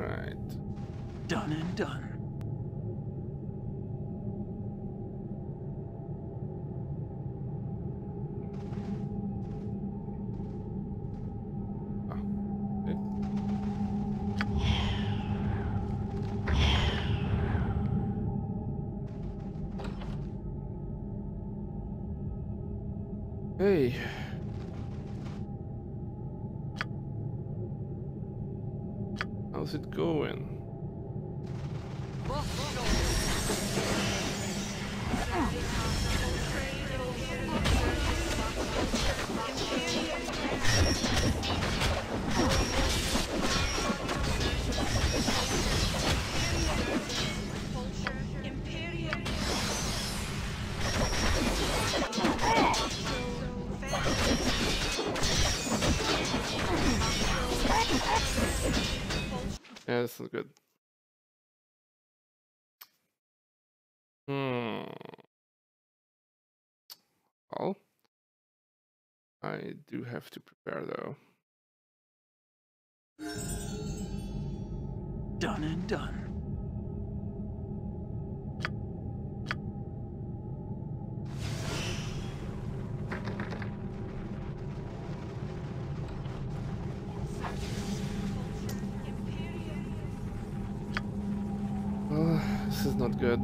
Alright. Done and done. Hey. How's it going? Yeah, this is good. Well, I do have to prepare though. Done and done. This is not good.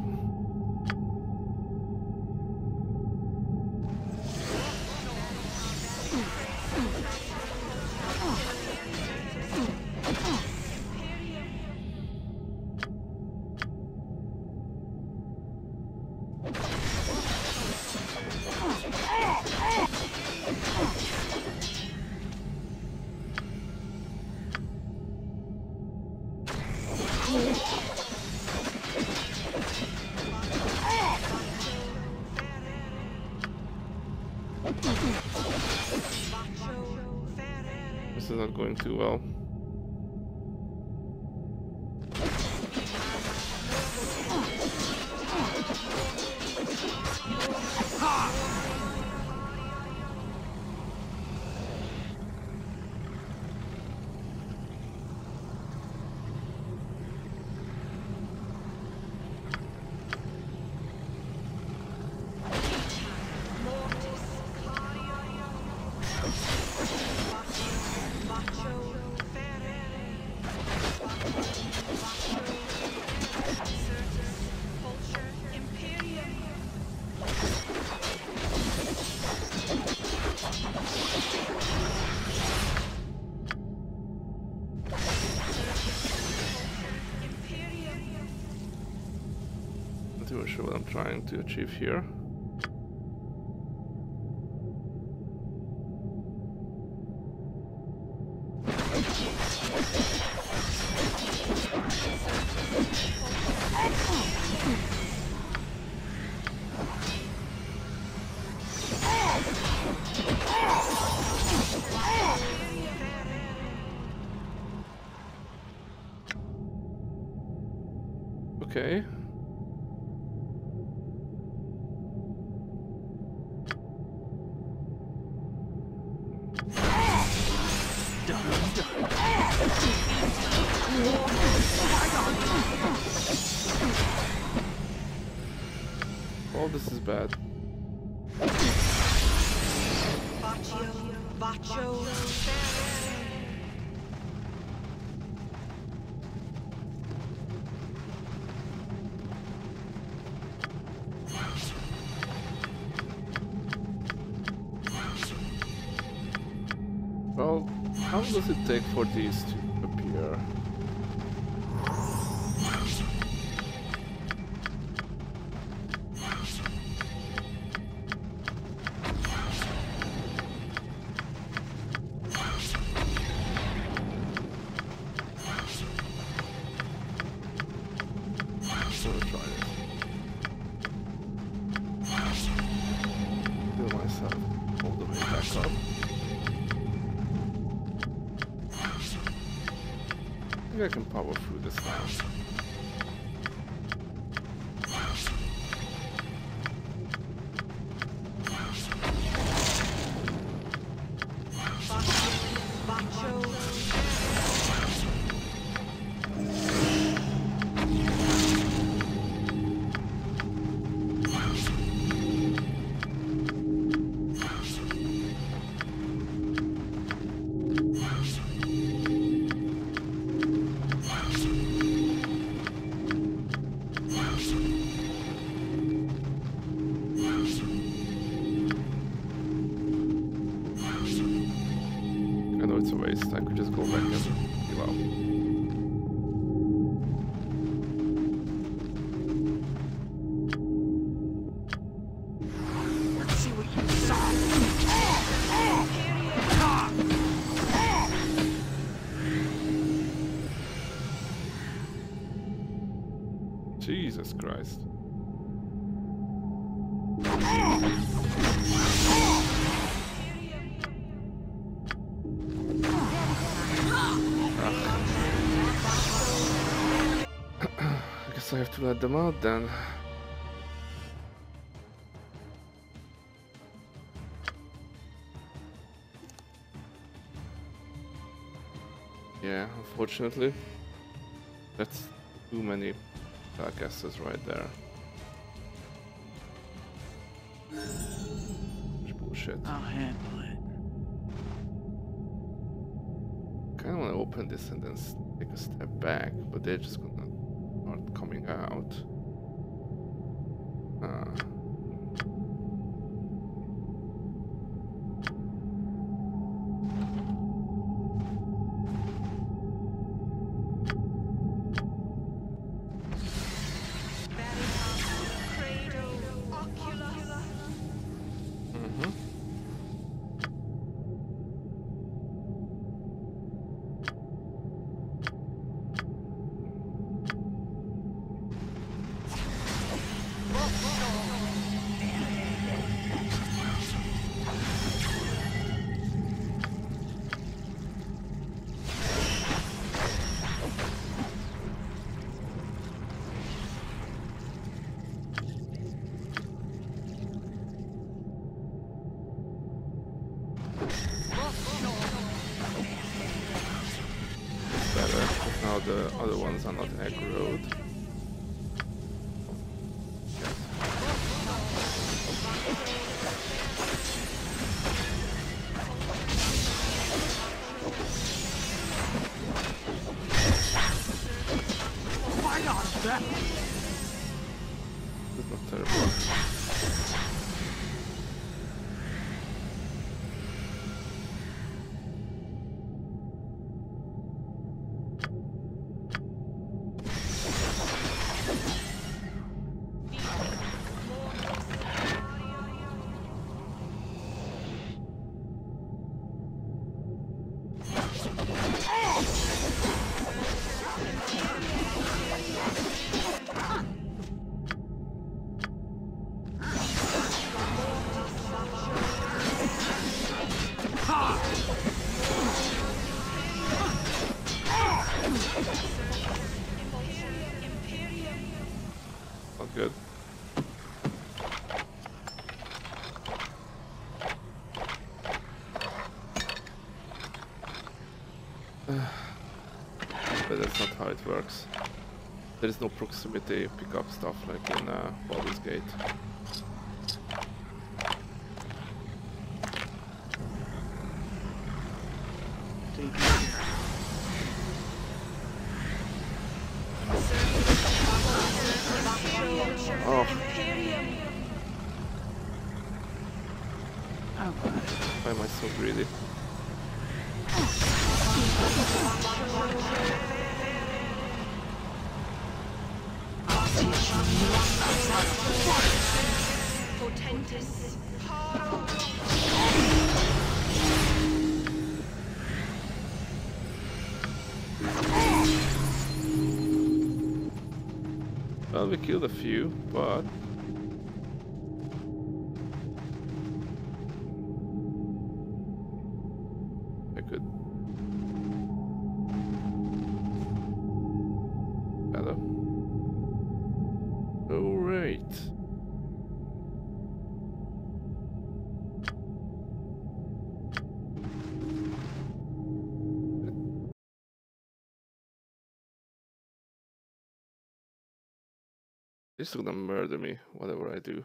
This is not going too well. I'm not sure what I'm trying to achieve here. Okay. Oh, this is bad. Well, how long does it take for these to appear? I think I can power through this now. anyways. I could just go back and give out. See what you saw. Jesus Christ. I have to let them out then. Yeah, unfortunately. That's too many dark assets right there. Bullshit. I'll handle it. Kinda wanna open this and then take a step back, but they're just gonna coming out. The other ones are not aggroed. Why not that? That's not terrible. But that's not how it works. There is no proximity pickup stuff like in Baldur's Gate. Why am I so greedy? Well, we killed a few, but I could better. All right. This is gonna murder me, whatever I do.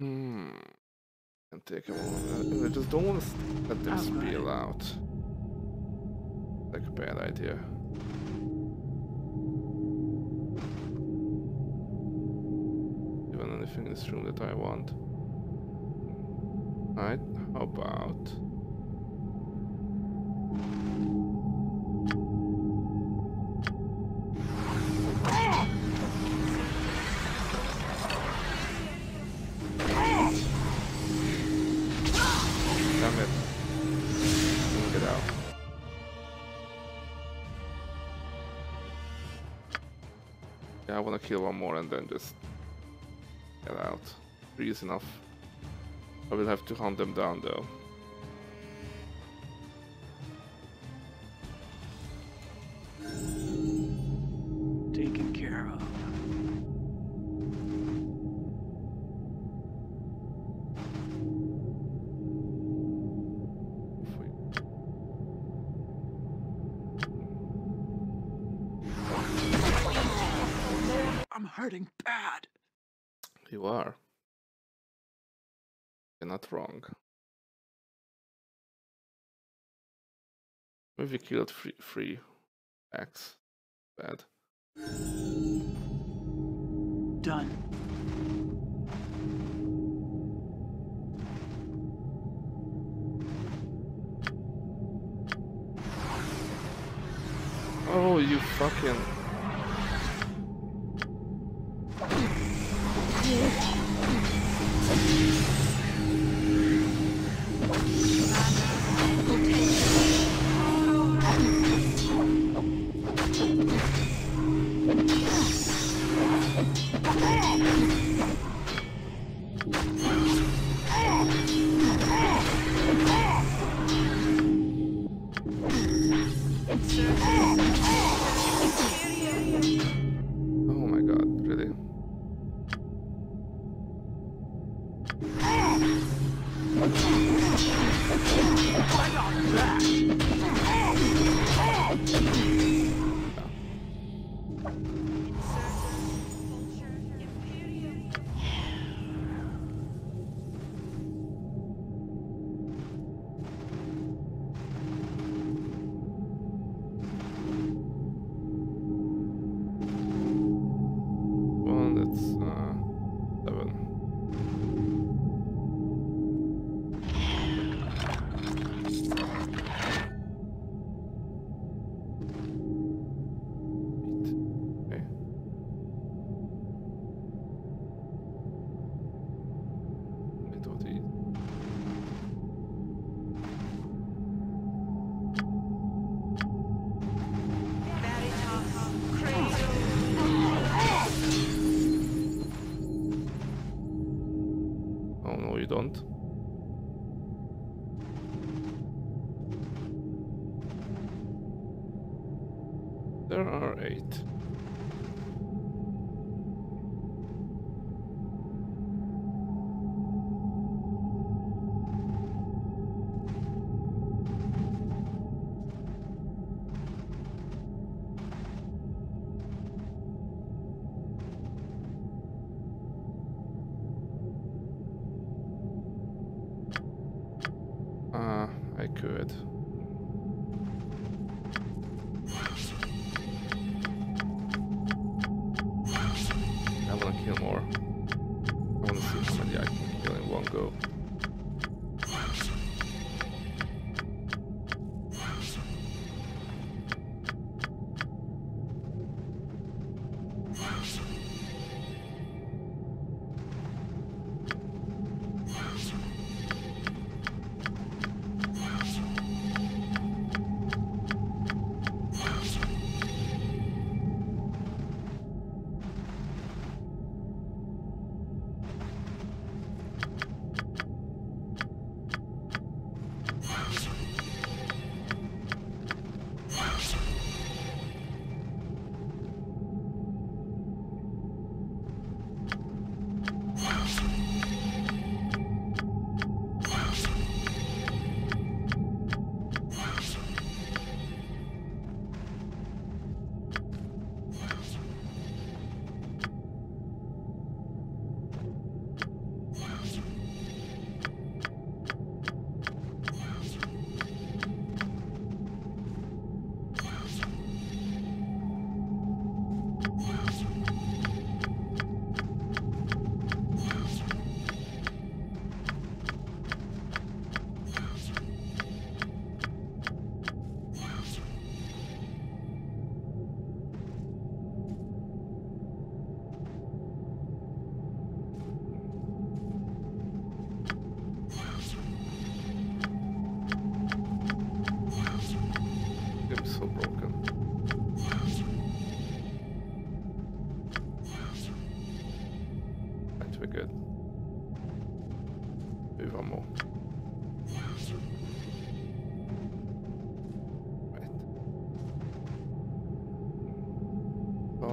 And take him on. I just don't want to let them spill out. Like a bad idea. Even anything in this room that I want. Alright. How about... I want to kill one more and then just get out. Three is enough. I will have to hunt them down though. Taken care of. Hurting bad. You are. You're not wrong. Maybe you killed three X. Bad. Done. Oh, you fucking. There are 8. I could.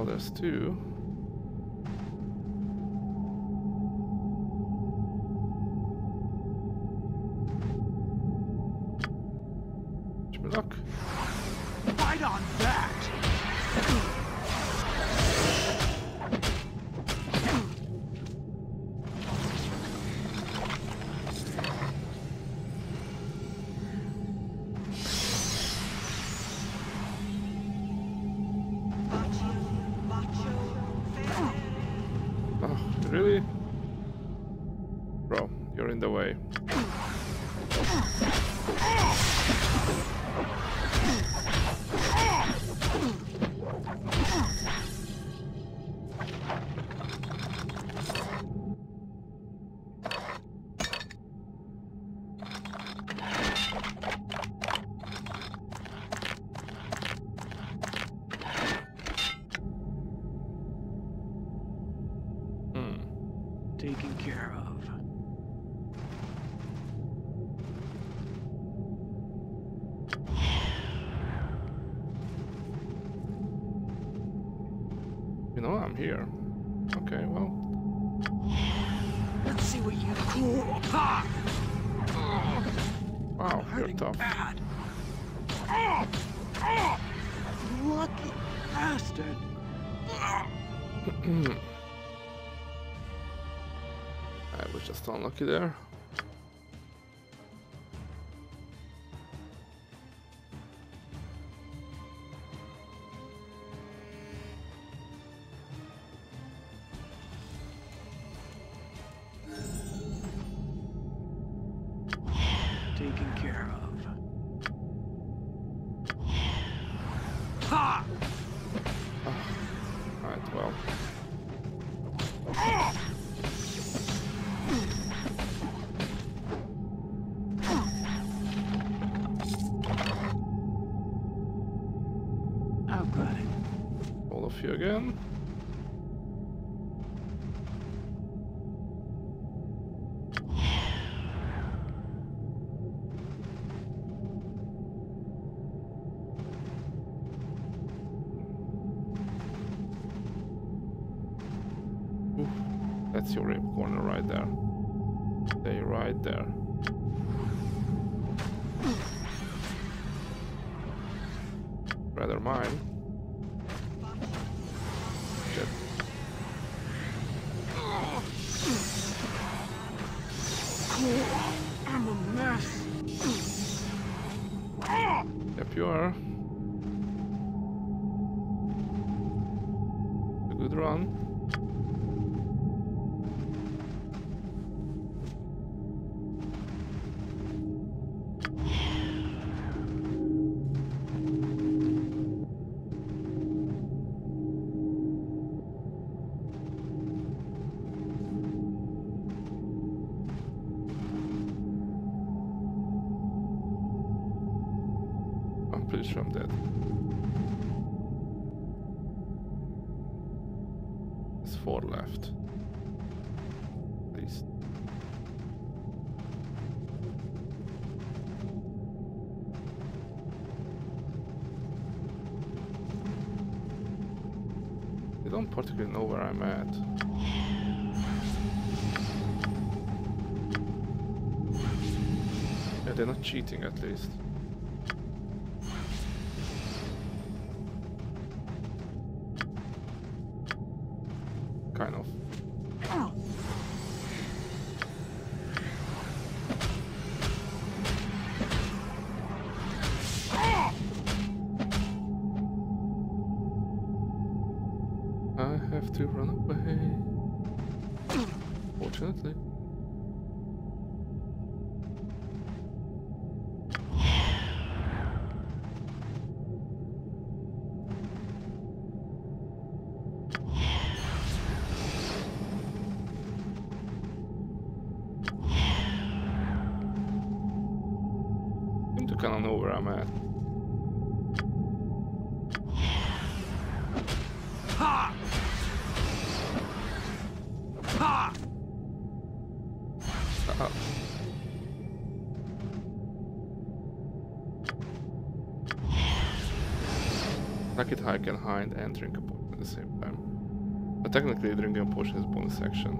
all this too. Look. Fight on that. Oh, really? Bro, you're in the way. Taken care of. You know, I'm here. Okay, well. Let's see what you cool apart. Wow, you're tough. Bad. Lucky bastard. I was just unlucky there. Taken care of. Ha! All right, well. All of you again. Oof, that's your rib corner right there. Stay right there. Rather mine. I'm a mess. Yep, you are. A good run. From that. There's 4 left. At least. They don't particularly know where I'm at. Yeah, they're not cheating at least. Kind of. I have to run away. Fortunately. I don't know where I'm at. Ha! Ha! Uh-oh. Attack it high can hide and drink a potion at the same time. But technically drinking a potion is bonus action.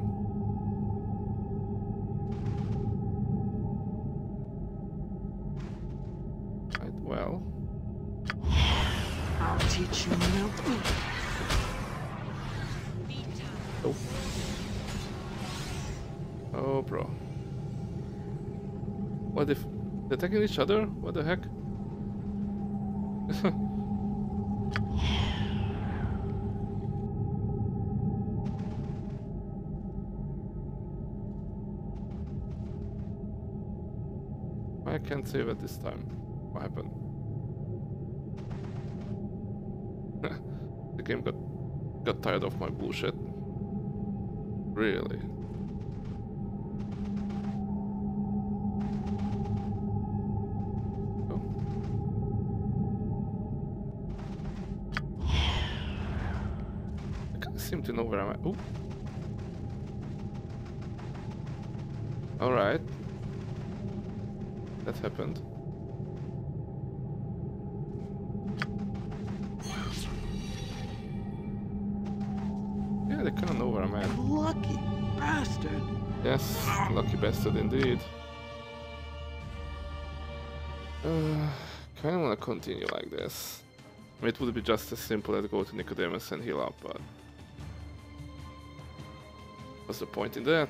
Right, well. I'll teach you nothing. Oh. Oh, bro. What if they're attacking each other? What the heck? I can't save at this time. What happened? The game got tired of my bullshit. Really? To know where I'm at. Ooh. All right, that happened. Yeah, they kind of know where I'm at. Lucky bastard. Yes, lucky bastard indeed. Kind of want to continue like this. I mean, it would be just as simple as go to Nicodemus and heal up, but. What's the point in that?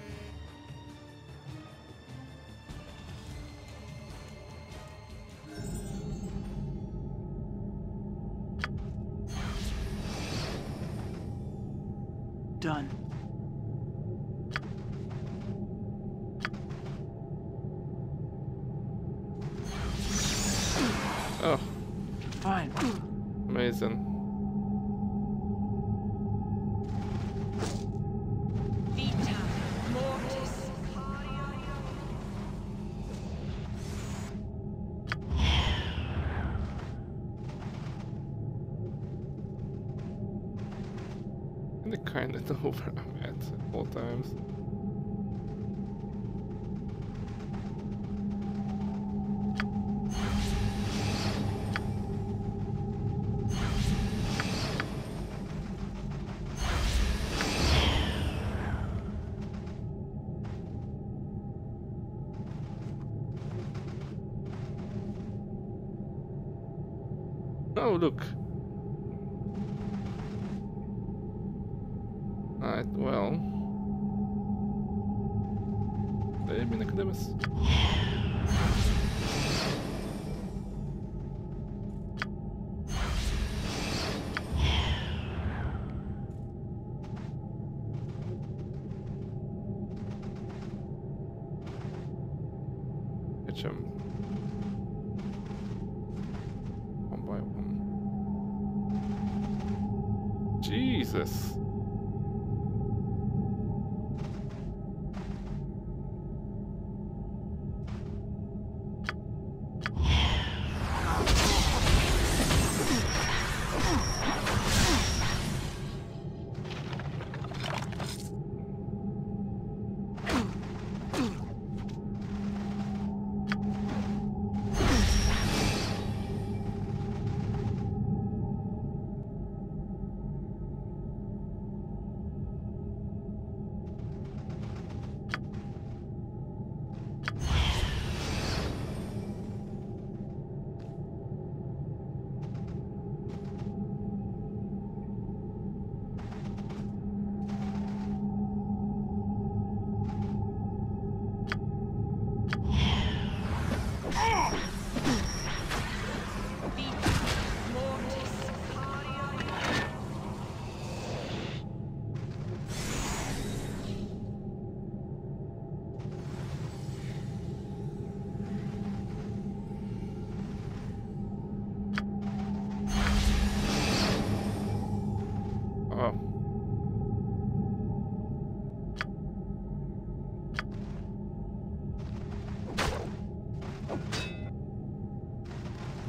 Done. Oh. Fine. Amazing. Over I'm at all times. Oh, look. Alright, well... They've been academics. Catch him. One by one. Jesus!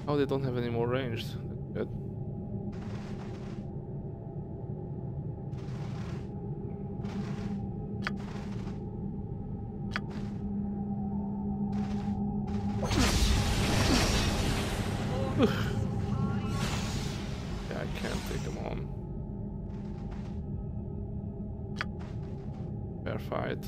Oh, they don't have any more ranged. Good. Yeah, I fair fight.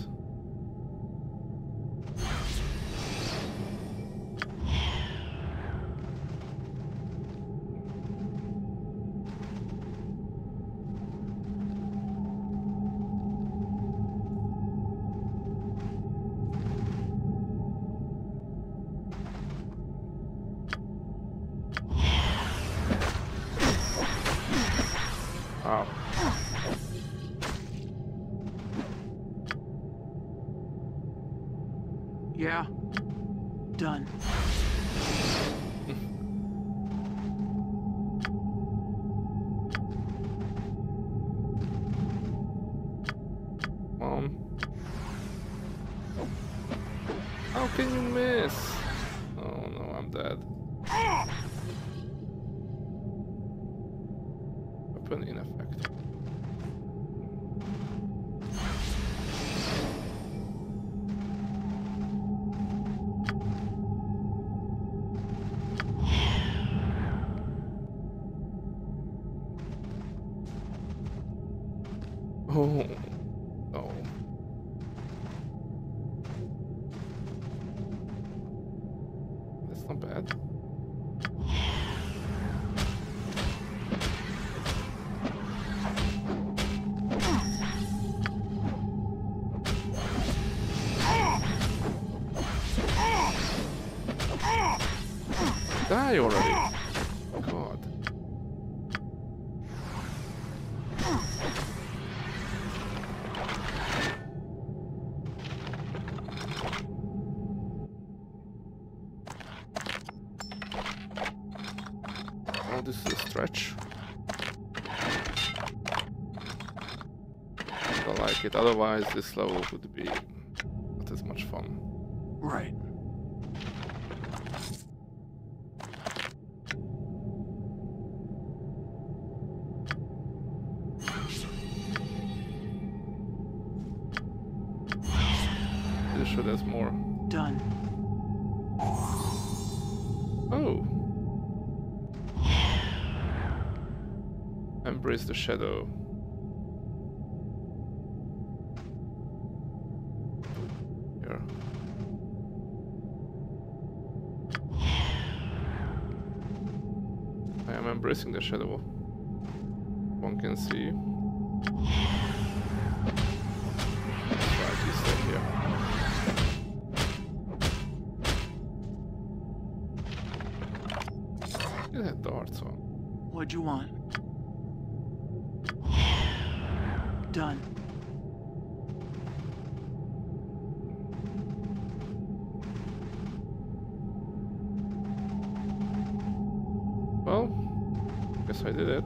Die already. God. Oh, this is a stretch. I don't like it. Otherwise, this level would be not as much fun. Right. There's more. Done. Oh. Embrace the shadow. Here. I am embracing the shadow. One can see. What'd you want? Done. Well, guess I did it.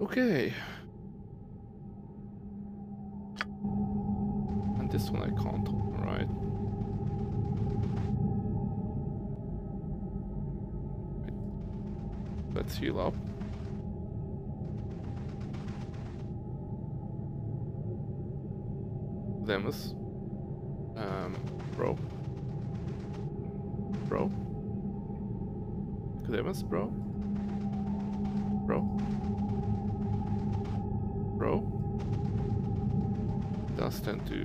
Okay. And this one I can't open, right? Let's heal up. Demus. Bro. Demus, bro. Does tend to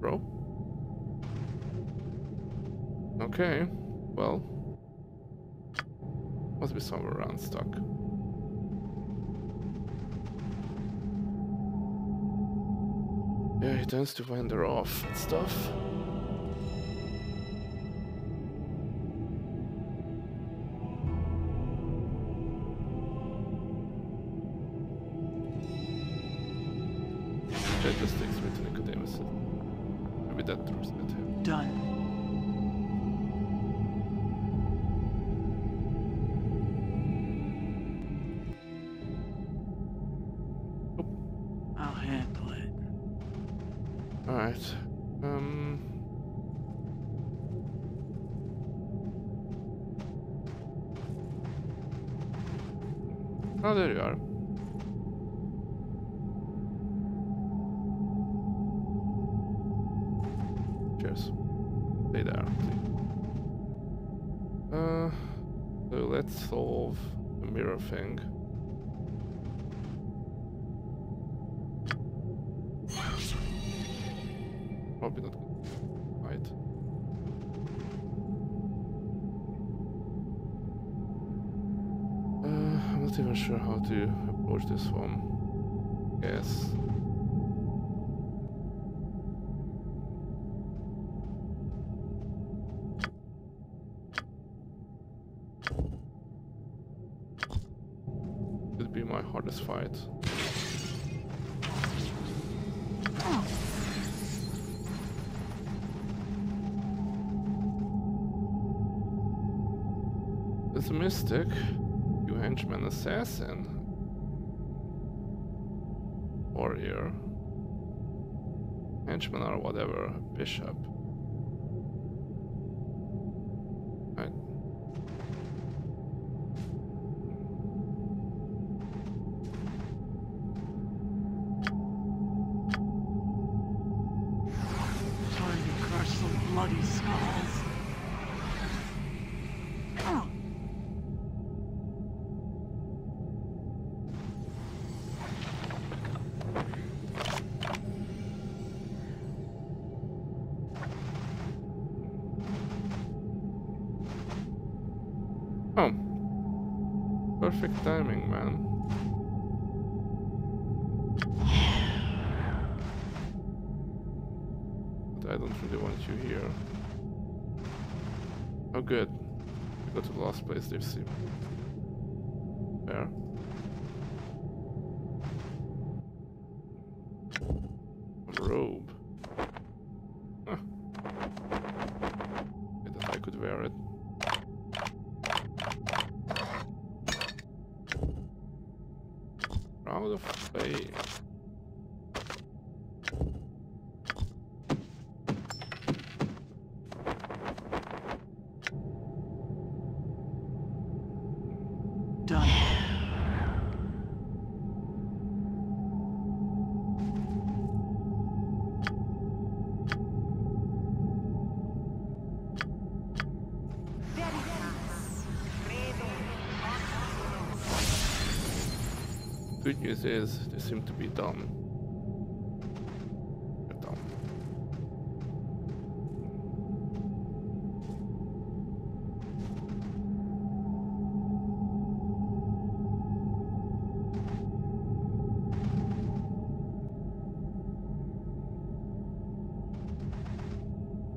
bro. Okay, well, must be somewhere around stuck. Yeah, he tends to wander off and stuff. Ha, there you are. Cheers. Stay there. So let's solve the mirror thing. Probably not good. Right. I'm not even sure how to approach this one. Yes. Hardest fight. It's a mystic, you henchman assassin, warrior, henchman or whatever, bishop. Perfect timing, man. But I don't really want you here. Oh, good. I got to the last place they've seen. There. A robe. Huh. I thought I could wear it. Out of play. Done. Good news is, they seem to be dumb. They're dumb.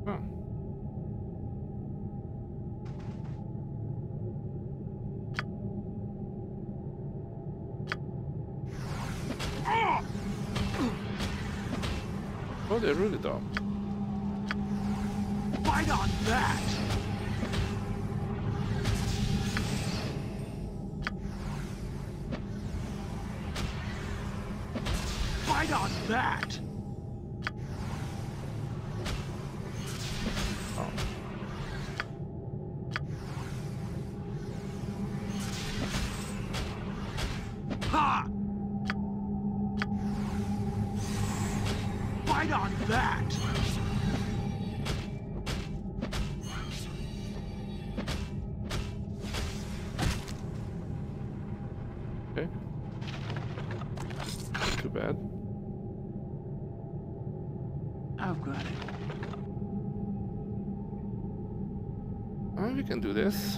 Huh. Oh, they're really dumb. Fight on that! Fight on that! Oh. Ha! Right on that! Okay. Too bad. I've got it. Oh, we can do this.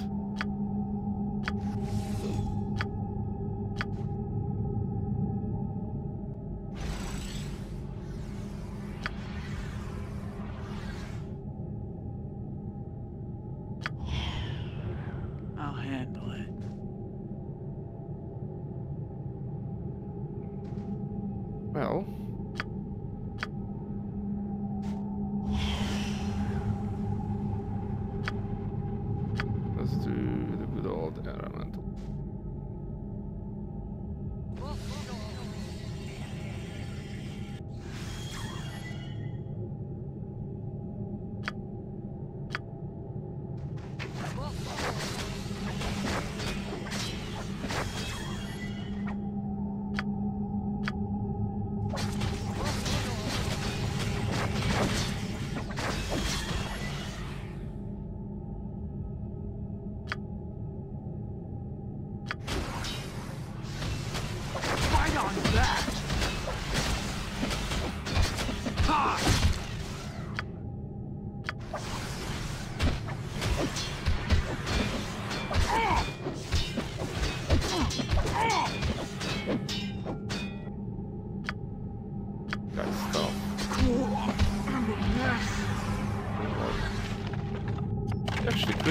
Well, let's do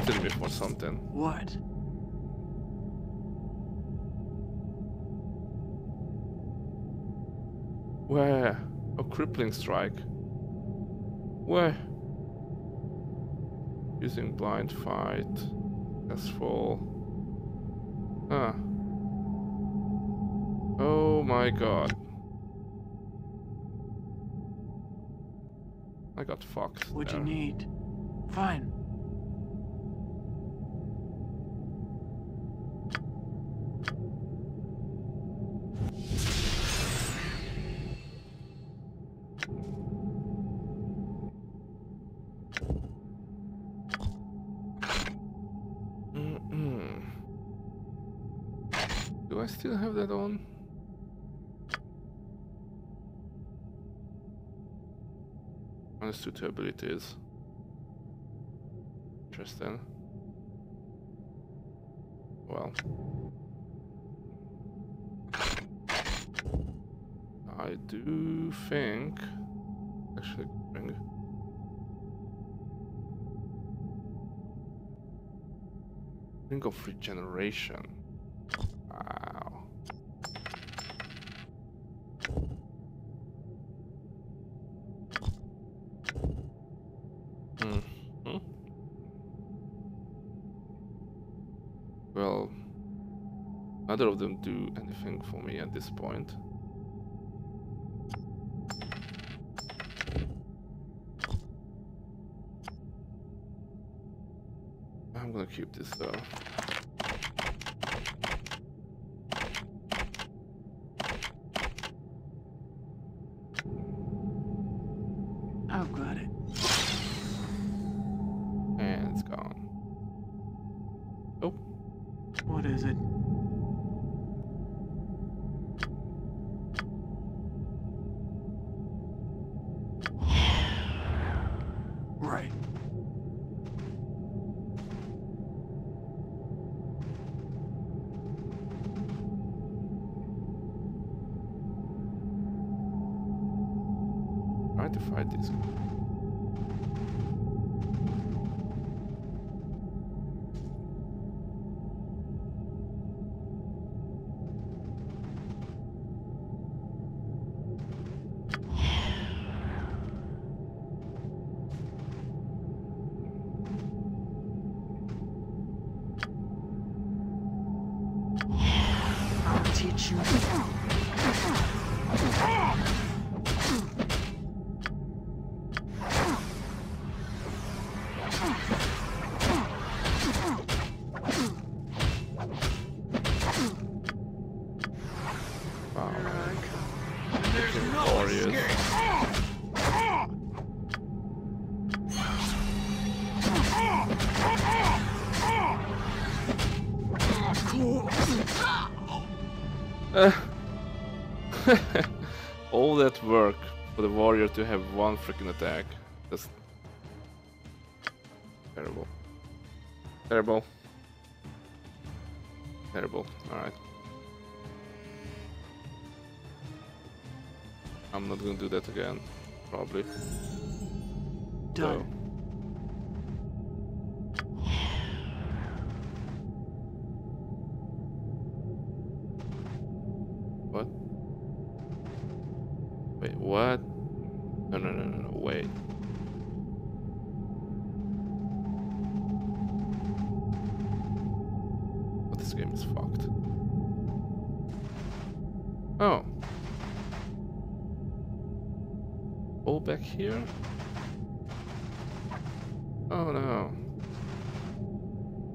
little bit for something. What? Where? A crippling strike. Where? Using blind fight. Successful. Ah. Oh my god. I got fucked. What you need? Fine. Do I still have that on? Understood her abilities. Interesting. Well. I do think... Actually, bring... Think of regeneration. Wow. Mm-hmm. Well, neither of them do anything for me at this point. I'm gonna keep this though. To fight this. I'll teach you. All that work for the warrior to have one freaking attack. That's terrible. Terrible. Terrible. Alright. I'm not gonna do that again, probably. Done. What? No, wait. But this game is fucked. Oh. All back here? Oh no.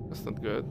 That's not good.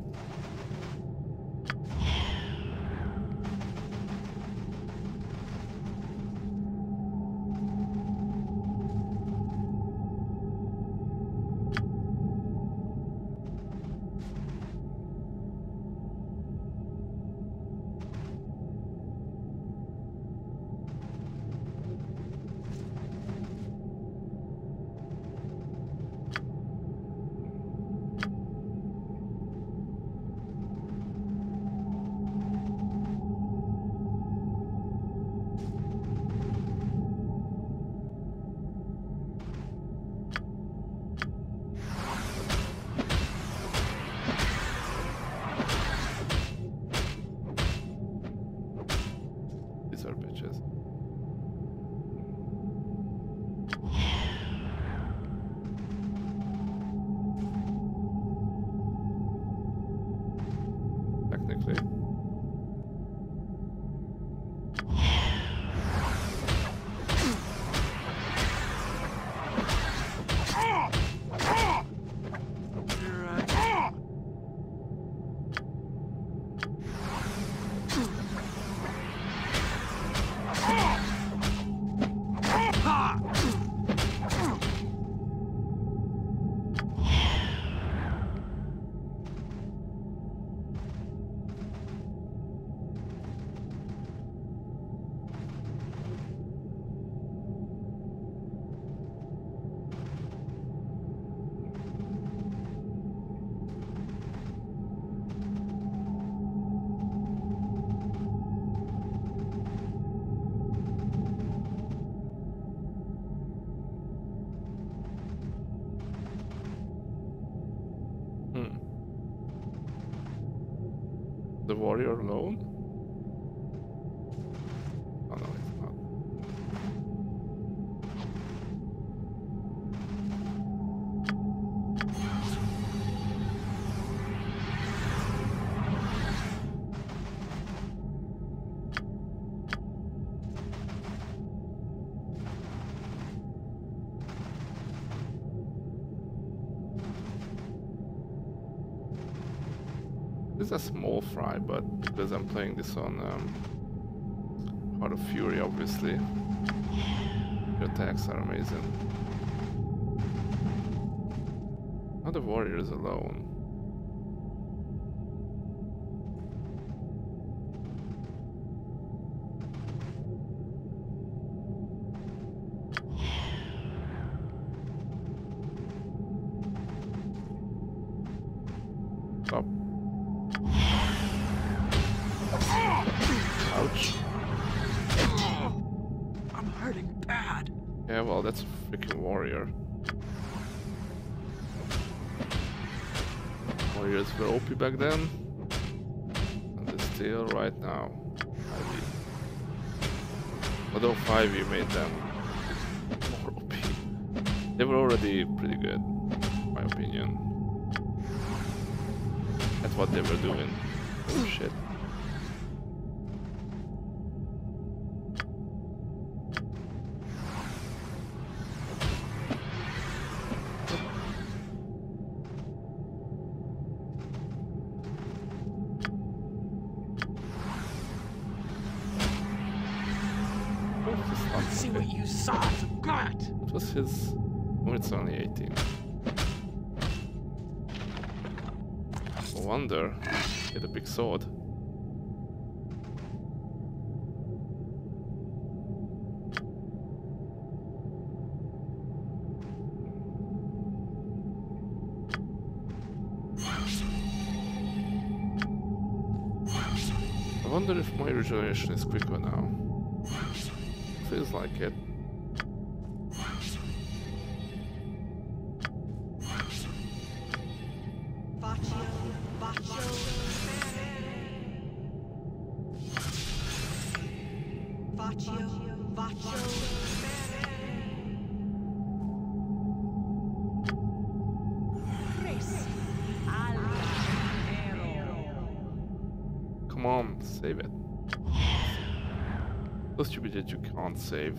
warrior alone? Oh no, it's a small fry, but because I'm playing this on Heart of Fury, obviously your attacks are amazing. Not the warriors alone. Warriors were OP back then, and they're still right now. 5e. Although 5e made them more OP. They were already pretty good, in my opinion. That's what they were doing. Oh shit. See what you saw, forgot! What was his... Oh, it's only 18. No wonder. He had a big sword. I wonder if my regeneration is quicker now. Feels like it. Come on, save it. So stupid that you can't save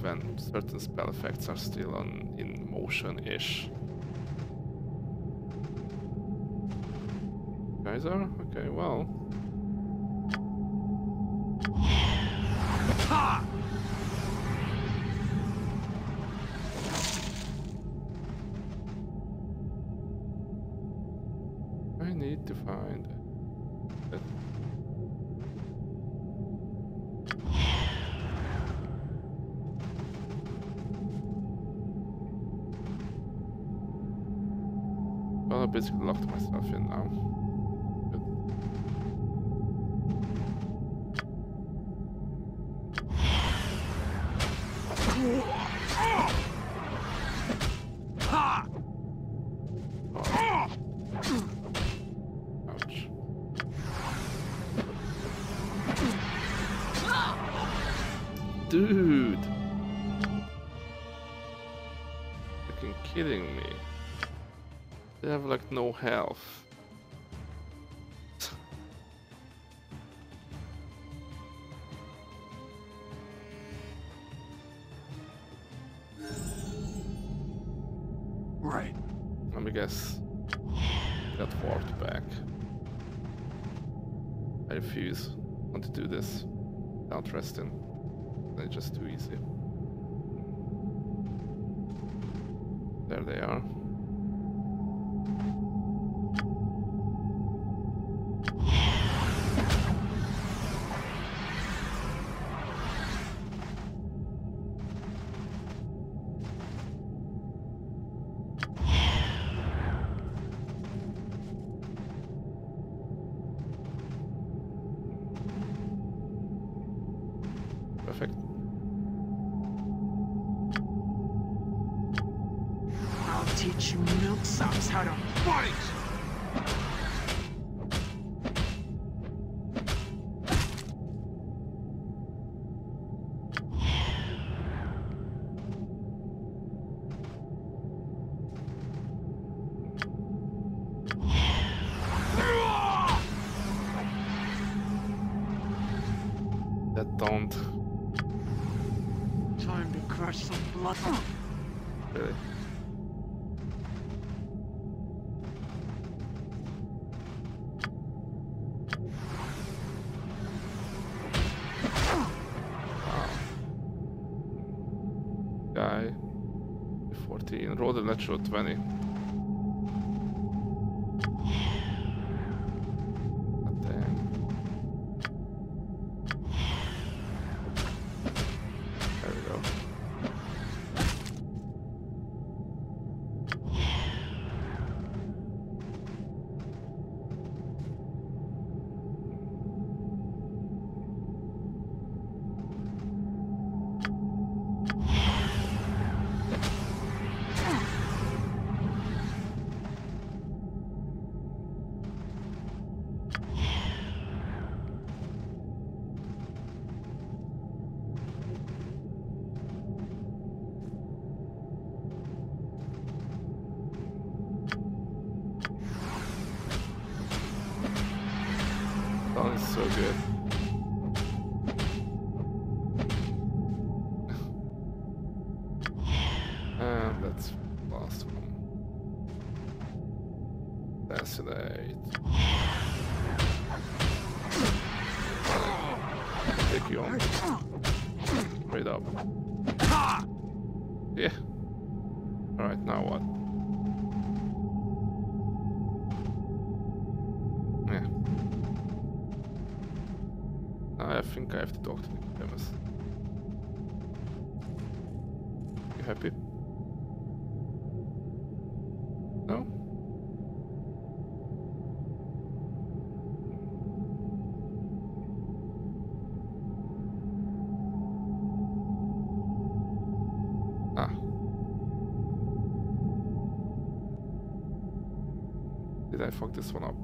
when certain spell effects are still in motion-ish. You guys are? Okay, well... Ha! I need to find... I basically locked myself in now. Ouch. Dude! Fucking kidding me. They have like no health. Right. Let me guess. Got warped back. I refuse. I want to do this without resting. It's just too easy. There they are. Teach you milk sops how to fight! sound. Time to crush some blood. Really? Wow. Guy. 14. Rolled a natural 20. I fucked this one up.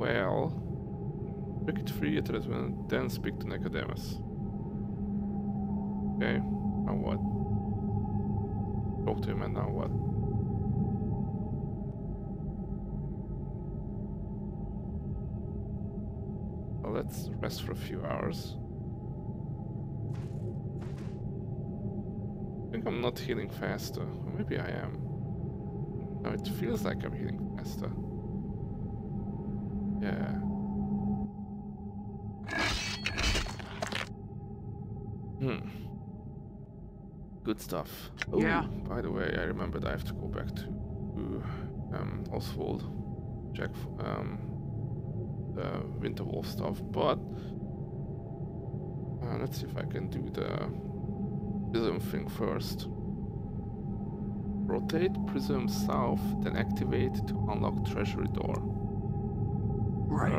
Well, Circuit 3 attachment, then speak to Nicodemus. Okay, now what? Talk to him and now what? Well, let's rest for a few hours. I think I'm not healing faster, or maybe I am. No, it feels like I'm healing faster. Yeah. Hmm. Good stuff. Oh, yeah. By the way, I remembered I have to go back to Oswald, check the Winterwolf stuff, but let's see if I can do the prism thing first. Rotate prism south, then activate to unlock treasury door. Right.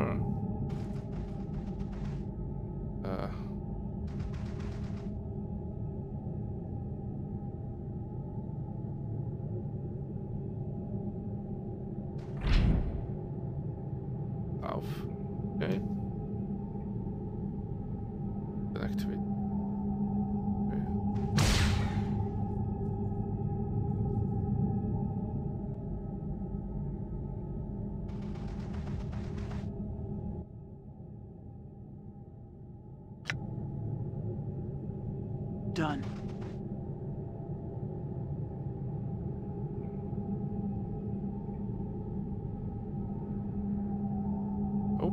Done. Oh.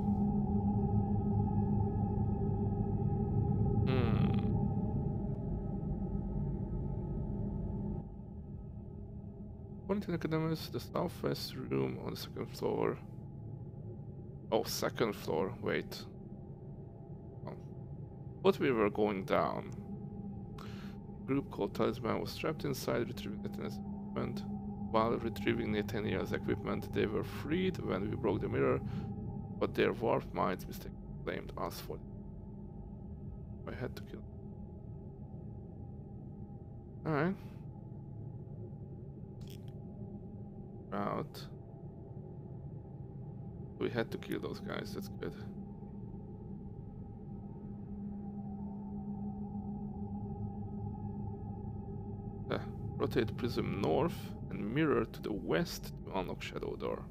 According to Nicodemus, the southwest room on the second floor. Oh, second floor, wait. Oh. But we were going down. Group called Talisman was trapped inside, retrieving Nathaniel's equipment. While retrieving Nathaniel's equipment, they were freed when we broke the mirror, but their warped minds mistakenly blamed us for it. I had to kill them. Alright. Out. We had to kill those guys, that's good. Rotate prism north, and mirror to the west to unlock Shadow Door.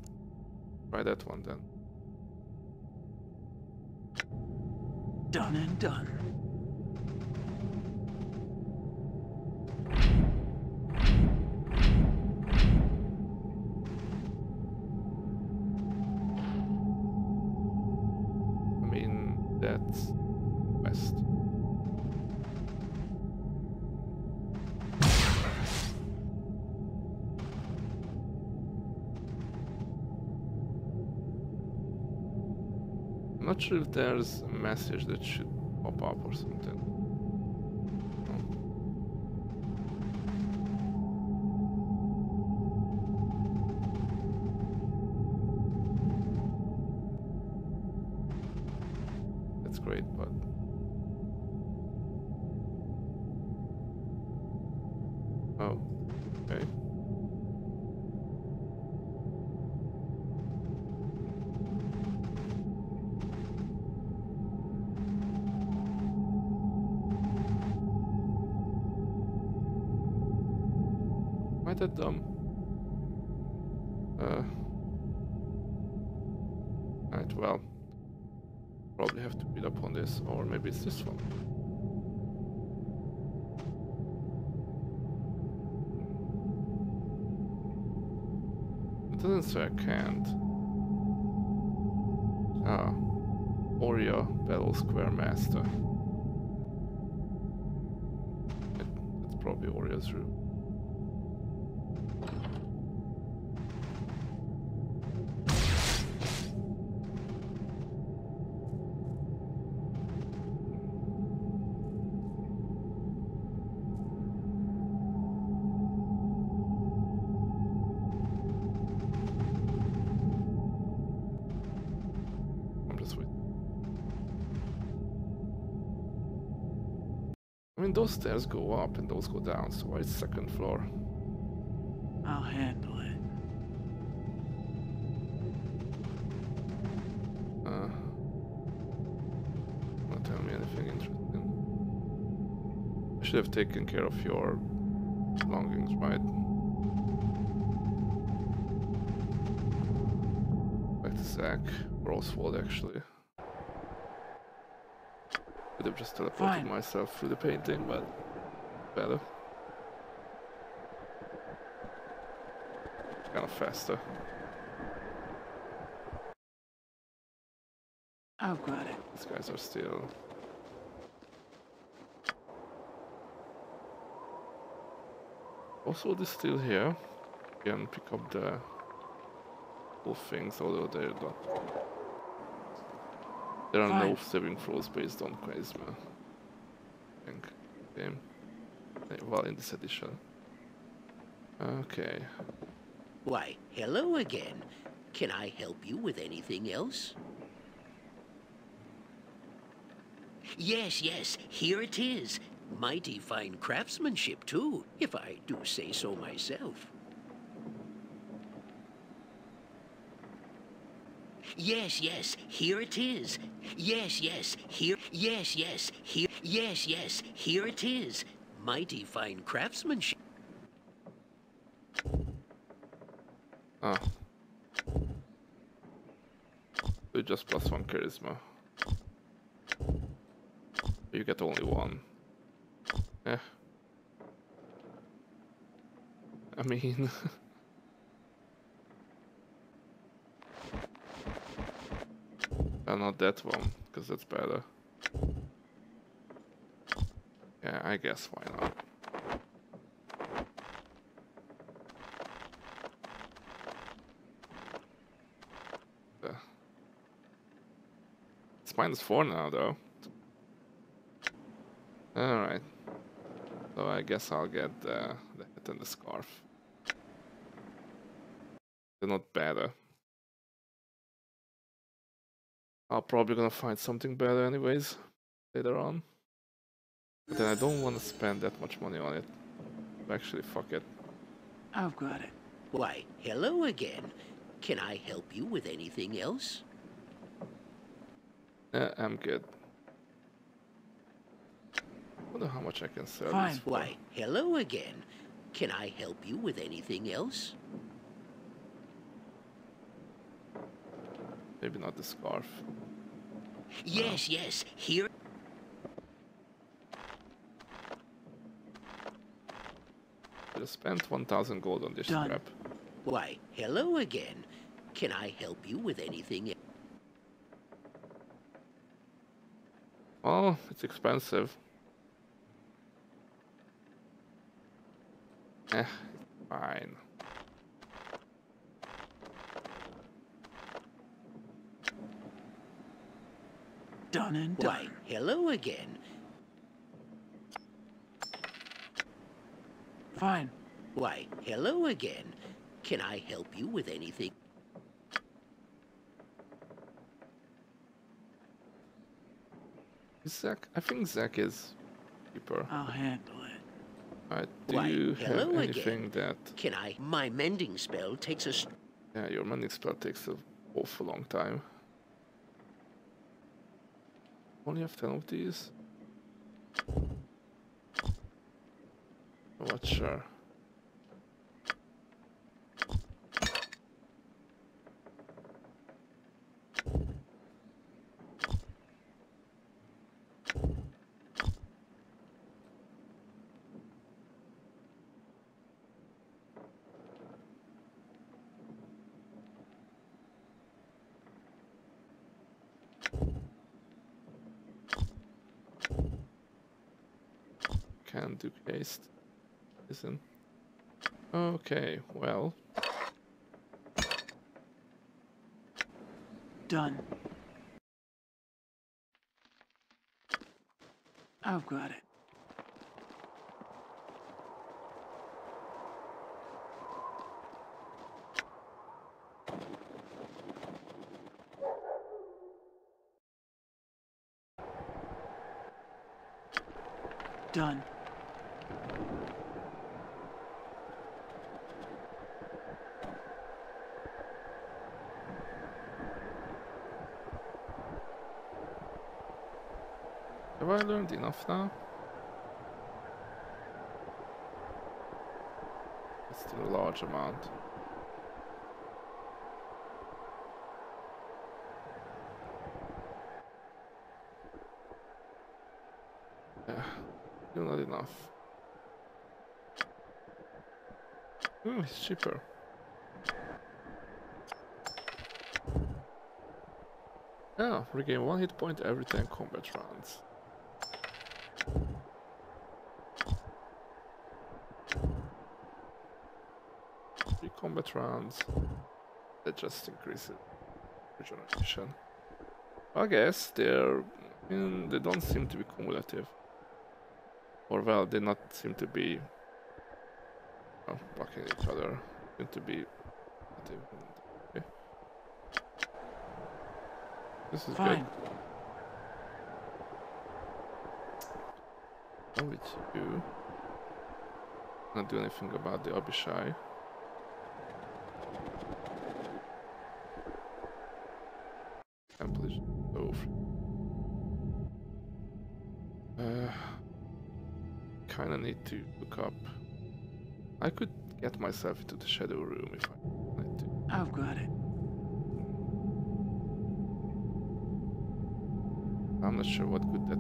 Try that one then. Done and done. I mean, that's west. Not sure if there's a message that should pop up or something. No. That's great, but oh, okay. That dumb. Alright, well, probably have to build up on this, or maybe it's this one. It doesn't say I can't. Ah, Oreo Battle Square Master. That's probably Oreo's room. Those stairs go up and those go down, so why it's second floor? I'll handle it. Not tell me anything interesting. I should have taken care of your belongings, right? Back to Zach, or Oswald actually. Could have just teleported myself through the painting, but better. Kind of faster. Oh, got it. These guys are still. Also, they're still here. You can pick up the cool things, although they're not. There are no saving throws based on charisma, I think. Game. Well, in this edition. Okay. Why, hello again. Can I help you with anything else? Yes, yes, here it is. Mighty fine craftsmanship, too, if I do say so myself. Yes, yes, here it is. Yes, yes, here. Yes, yes, here. Yes, yes, here it is. Mighty fine craftsmanship. Ah. It's just +1 charisma. You get only one. Eh. I mean. Not that one, because that's better. Yeah, I guess why not. It's -4 now, though. Alright. So I guess I'll get the hat and the scarf. They're not better. I'm probably gonna find something better anyways, later on. But then I don't want to spend that much money on it. Actually, fuck it. I've got it. Why, hello again. Can I help you with anything else? I'm good. I wonder how much I can sell this for. Why, hello again. Can I help you with anything else? Maybe not the scarf. Yes, yes, here. I just spent 1,000 gold on this Done. Scrap. Why, hello again. Can I help you with anything? Oh, it's expensive. Eh, fine. Done and done. Why, hello again. Fine. Why, hello again. Can I help you with anything? Zach, I think Zach is cheaper. I'll handle it. Alright, do Why, you have anything again. That... Can I... My mending spell takes a... Yeah, your mending spell takes an awful long time. Only have 10 of these? I'm not sure. Can do haste. Isn't okay, well. Done. I've got it. Done. Have I learned enough now? It's still a large amount. Yeah, still not enough. Oh, it's cheaper. Yeah, regain 1 hit point every 10 combat rounds. Combat rounds that just increase it. Regeneration. I guess they're. I mean, they don't seem to be cumulative. Or, well, they not seem to be. Oh, blocking each other. Seem to be. Okay. This is Fine. Good. How would you? Not do anything about the Abishai. Kinda need to look up. I could get myself into the shadow room if I wanted to. I've got it. I'm not sure what good that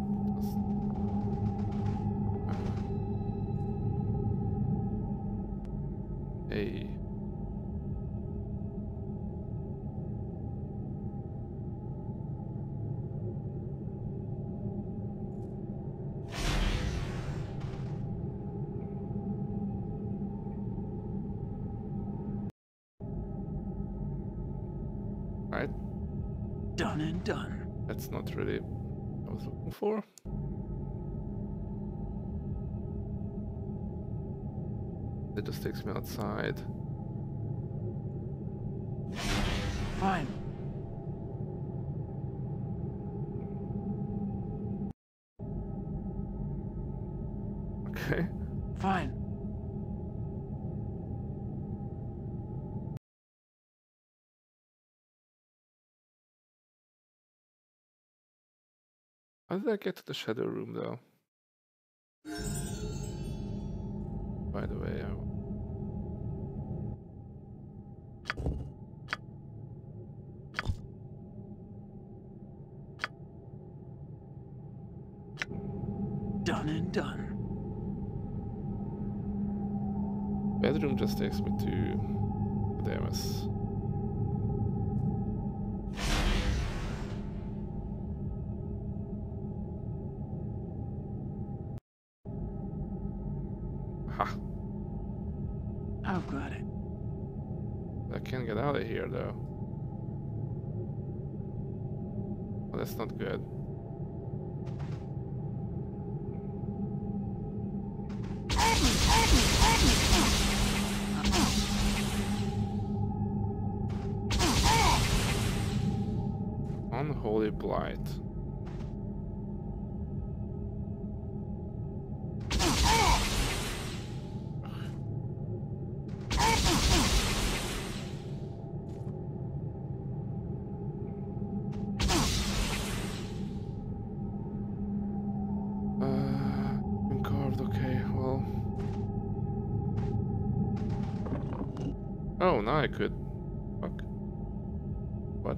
does. Hey. Done and done. That's not really what I was looking for. It just takes me outside. Fine. Okay. Fine. How did I get to the shadow room though? by the way. Done and done. Bedroom just takes me to Damas. I've got it. I can't get out of here though. Well, that's not good. Unholy blight. Oh, now I could. Fuck. What?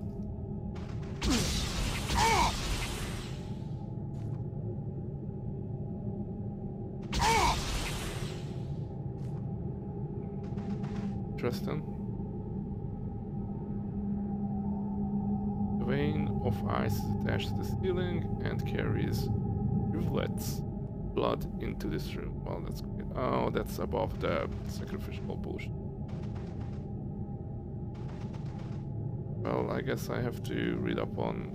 Tristan. A vein of ice is attached to the ceiling and carries rivulets of blood into this room. Well, that's great. Oh, that's above the sacrificial bullshit. Well, I guess I have to read up on...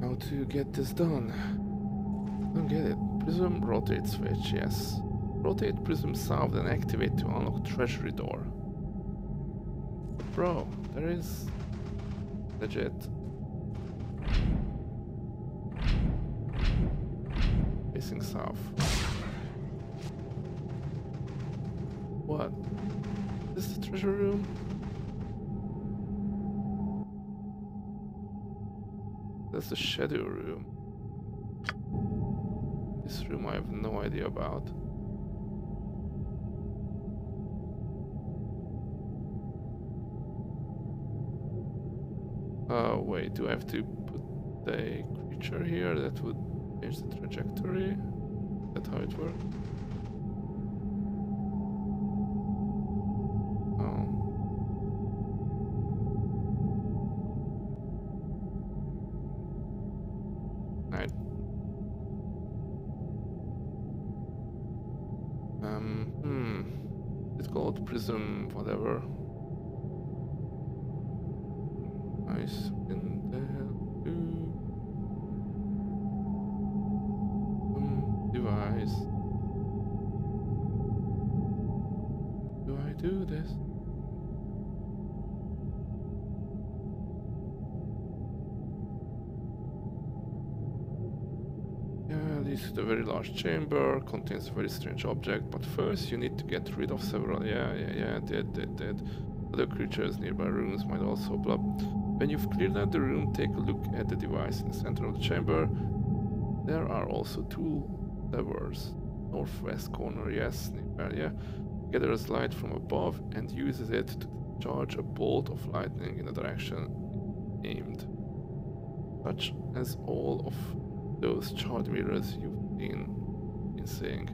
how to get this done. I don't get it. Prism rotate switch, yes. Rotate prism south and activate to unlock treasury door. Bro, there is... legit. Facing south. What? Is this the treasure room? That's the shadow room. This room I have no idea about. Oh wait, do I have to put a creature here that would change the trajectory? Is that how it works? It's called prism whatever. Nice in the device. Do I do this? This is a very large chamber, contains a very strange object, but first you need to get rid of several... Yeah, other creatures, nearby rooms might also blow. When you've cleared out the room, take a look at the device in the center of the chamber. There are also two levers. Northwest corner, yes, nearby, yeah. Gathers light from above and uses it to charge a bolt of lightning in the direction aimed. Such as all of those charge mirrors you've been seeing.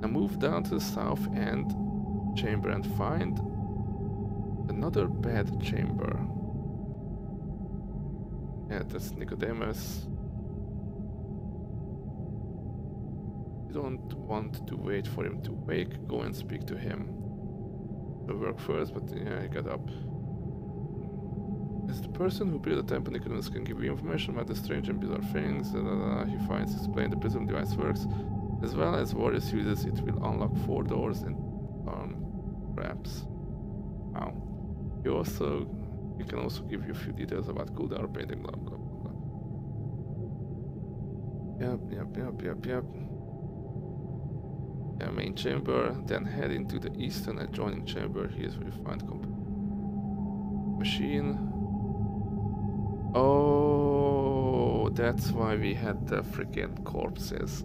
Now move down to the south end chamber and find another bad chamber. Yeah, that's Nicodemus. You don't want to wait for him to wake, go and speak to him. The work first, but yeah, he got up. As the person who built the temple, Nicodemus can give you information about the strange and bizarre things that he finds explained. The prism device works as well as various uses. It will unlock 4 doors and traps. Wow. He can also give you a few details about Kuldar painting, blah blah blah. Yep. Yeah, main chamber. Then head into the eastern adjoining chamber. Here's where you find machine. Oh, that's why we had the freaking corpses.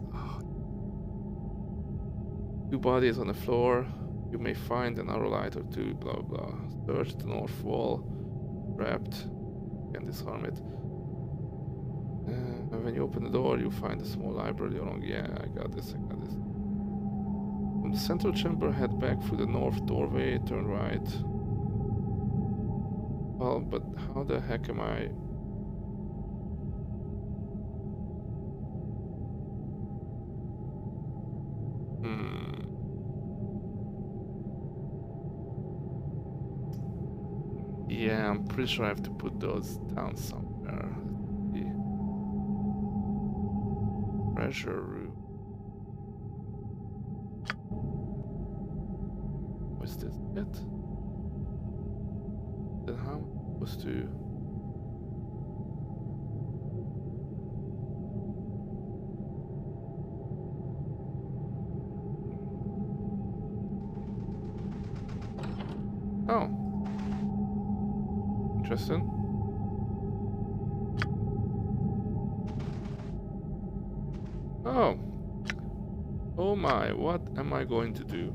Two bodies on the floor. You may find an arrow light or two, blah blah. Search the north wall. Trapped. Can disarm it. When you open the door, you find a small library along. Yeah, I got this, I got this. From the central chamber, head back through the north doorway, turn right. Well, but how the heck am I... Yeah, I'm pretty sure I have to put those down somewhere. The treasure room. What's this? It? Then how am I supposed to? Oh. Interesting. Oh. Oh my, what am I going to do?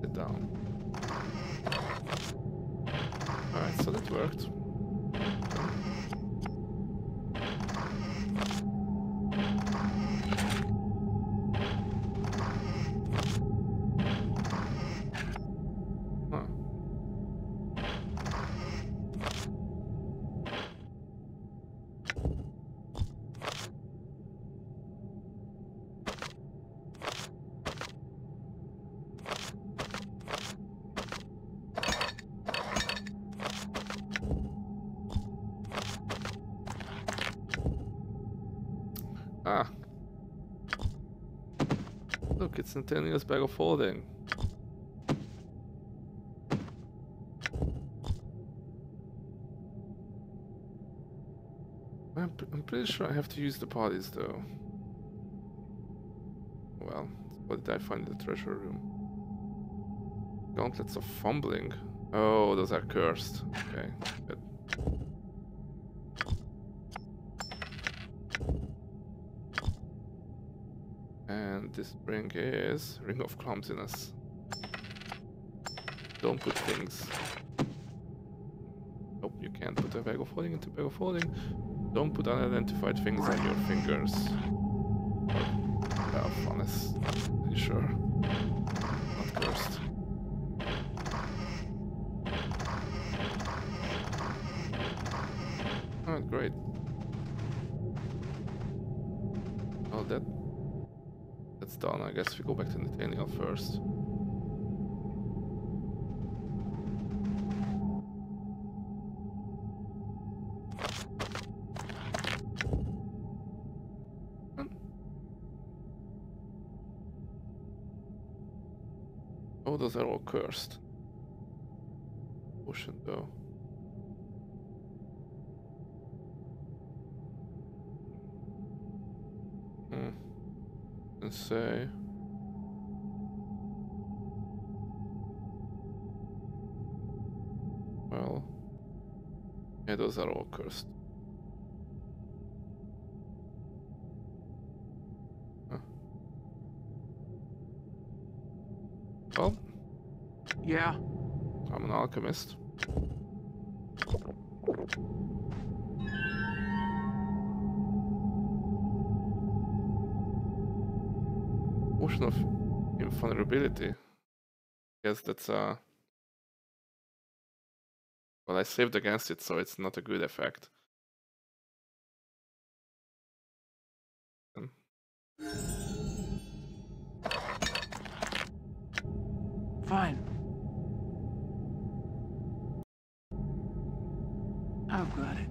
Sit down. Alright, so that worked. Look, it's Nathaniel's bag of holding. I'm pretty sure I have to use the bodies though. Well, what did I find in the treasure room? Gauntlets of fumbling. Oh, those are cursed. Okay, good. This ring is Ring of Clumsiness. Don't put things. Nope, you can't put a bag of holding into a bag of holding. Don't put unidentified things on your fingers. Well, honest. Pretty sure. Not cursed. Alright, great. All that. Done. I guess we go back to Nathaniel first. Oh, those are all cursed. Potion though. Say well, yeah, those are all cursed. Huh. Well, yeah, I'm an alchemist. Potion of invulnerability. Guess that's well, I saved against it, so it's not a good effect. Fine. I've got it.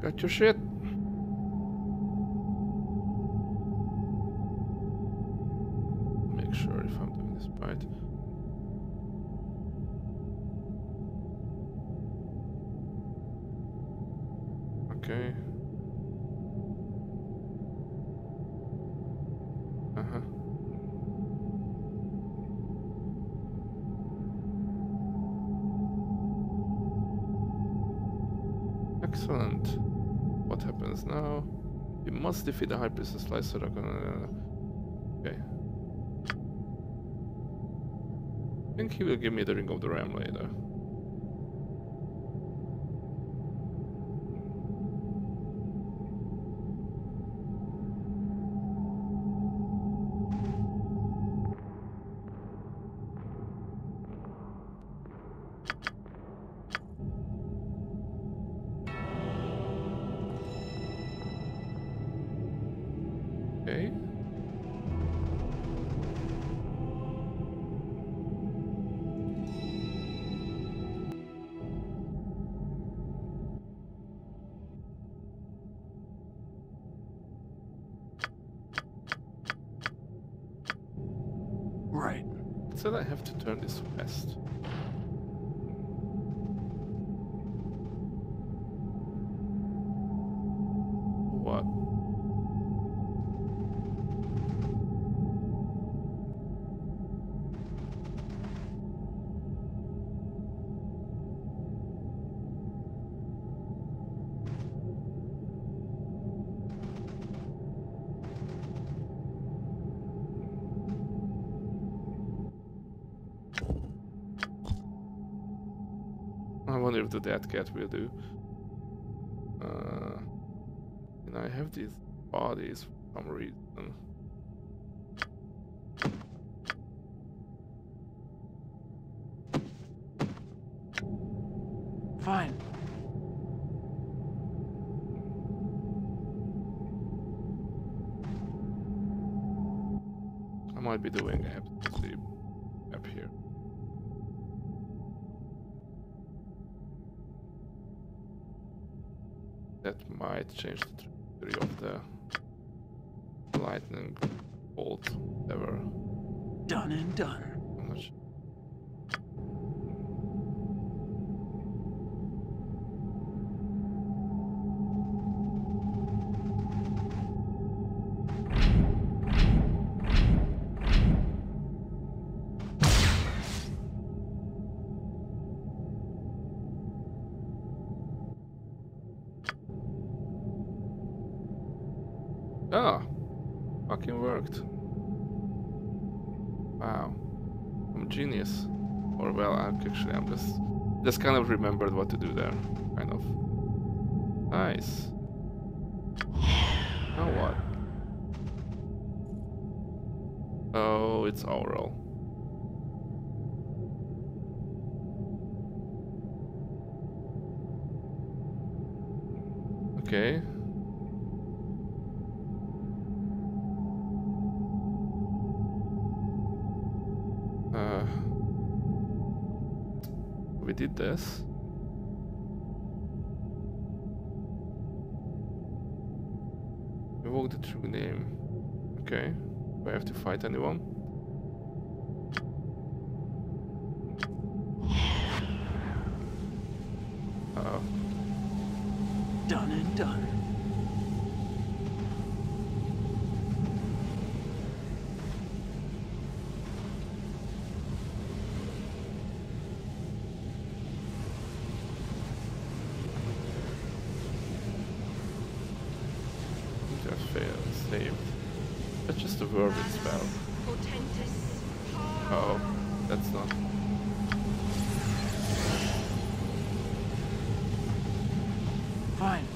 Got your shit. Make sure if I'm doing this right. אוקיי. Excellent. What happens now? You must defeat the high priestess Lysa. Okay. I think he will give me the Ring of the Ram later. I have to turn this west. What? If the dead cat will do. And I have these bodies for some reason. Fine. I might be doing absolutely up here. That might change the trajectory of the lightning bolt, whatever. Done and done. Ah, fucking worked. Wow, I'm a genius. Or well, I'm just kind of remembered what to do there, kind of. Nice. Now what? Oh, it's oral. Okay. We did this. Evoke the true name. Okay. Do I have to fight anyone? Uh-oh. Done and done. Saved. That's just a verb spell. Oh, that's not. Fine.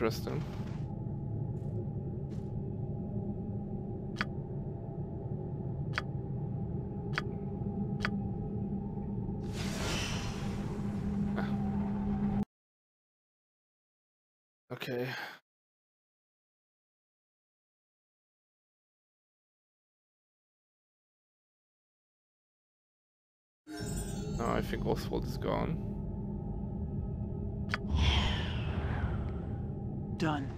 Interesting. Okay. No, I think Oswald is gone. Done.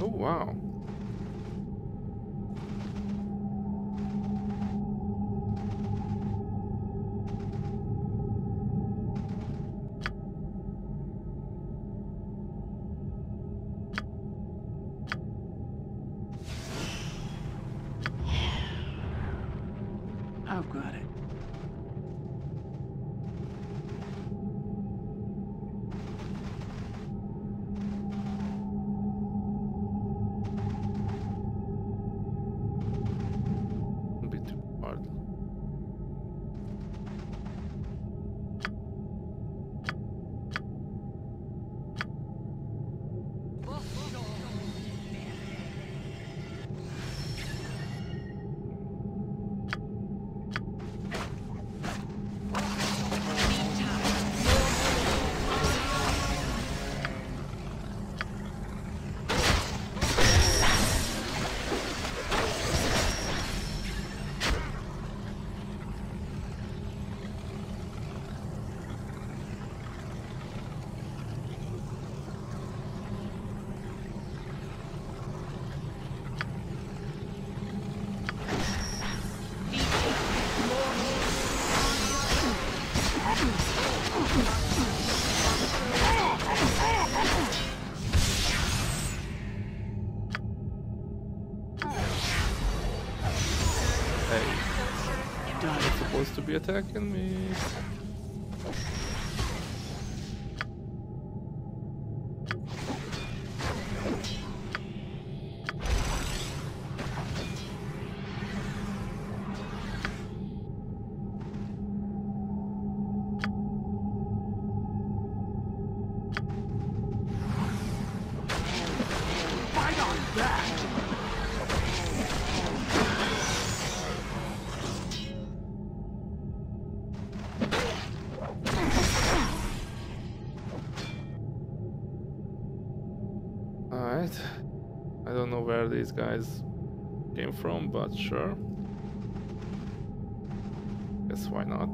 Oh, wow. I've got it. Attacking me. These guys came from, but sure. Guess why not?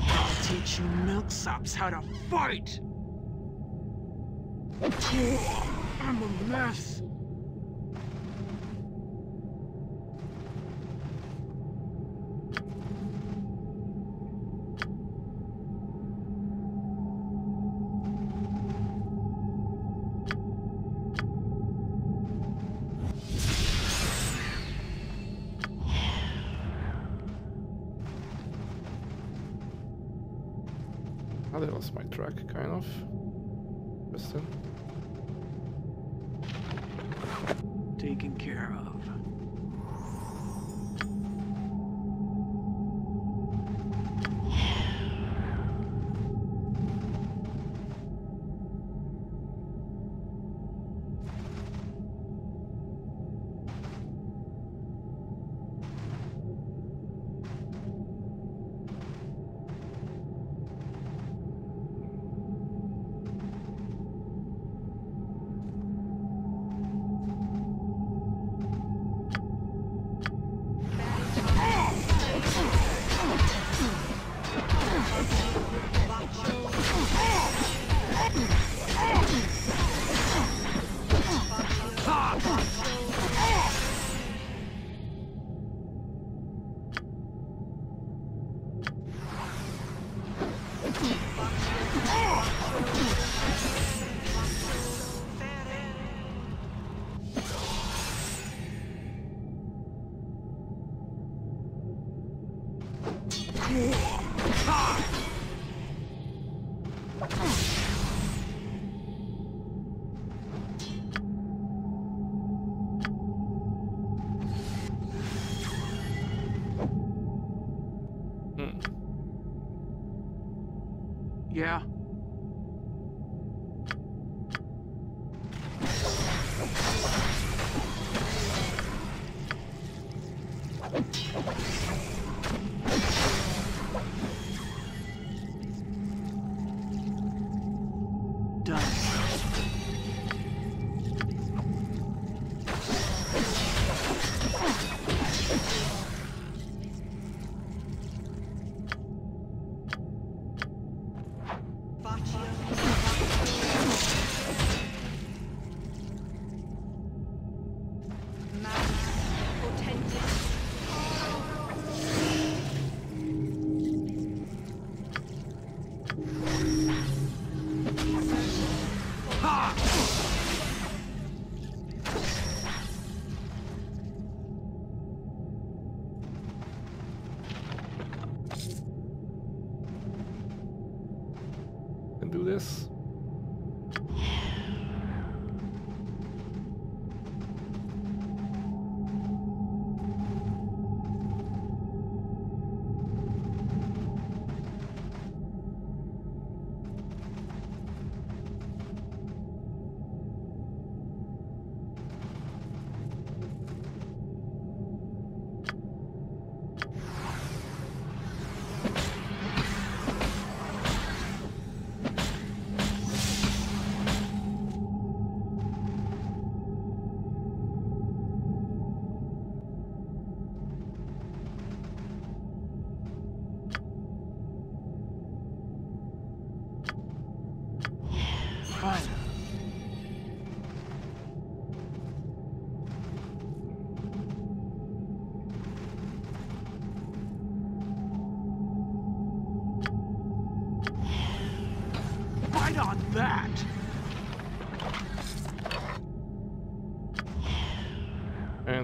I'll teach you milksops how to fight. I'm a mess. Kind of interesting. Taken care of. Yeah.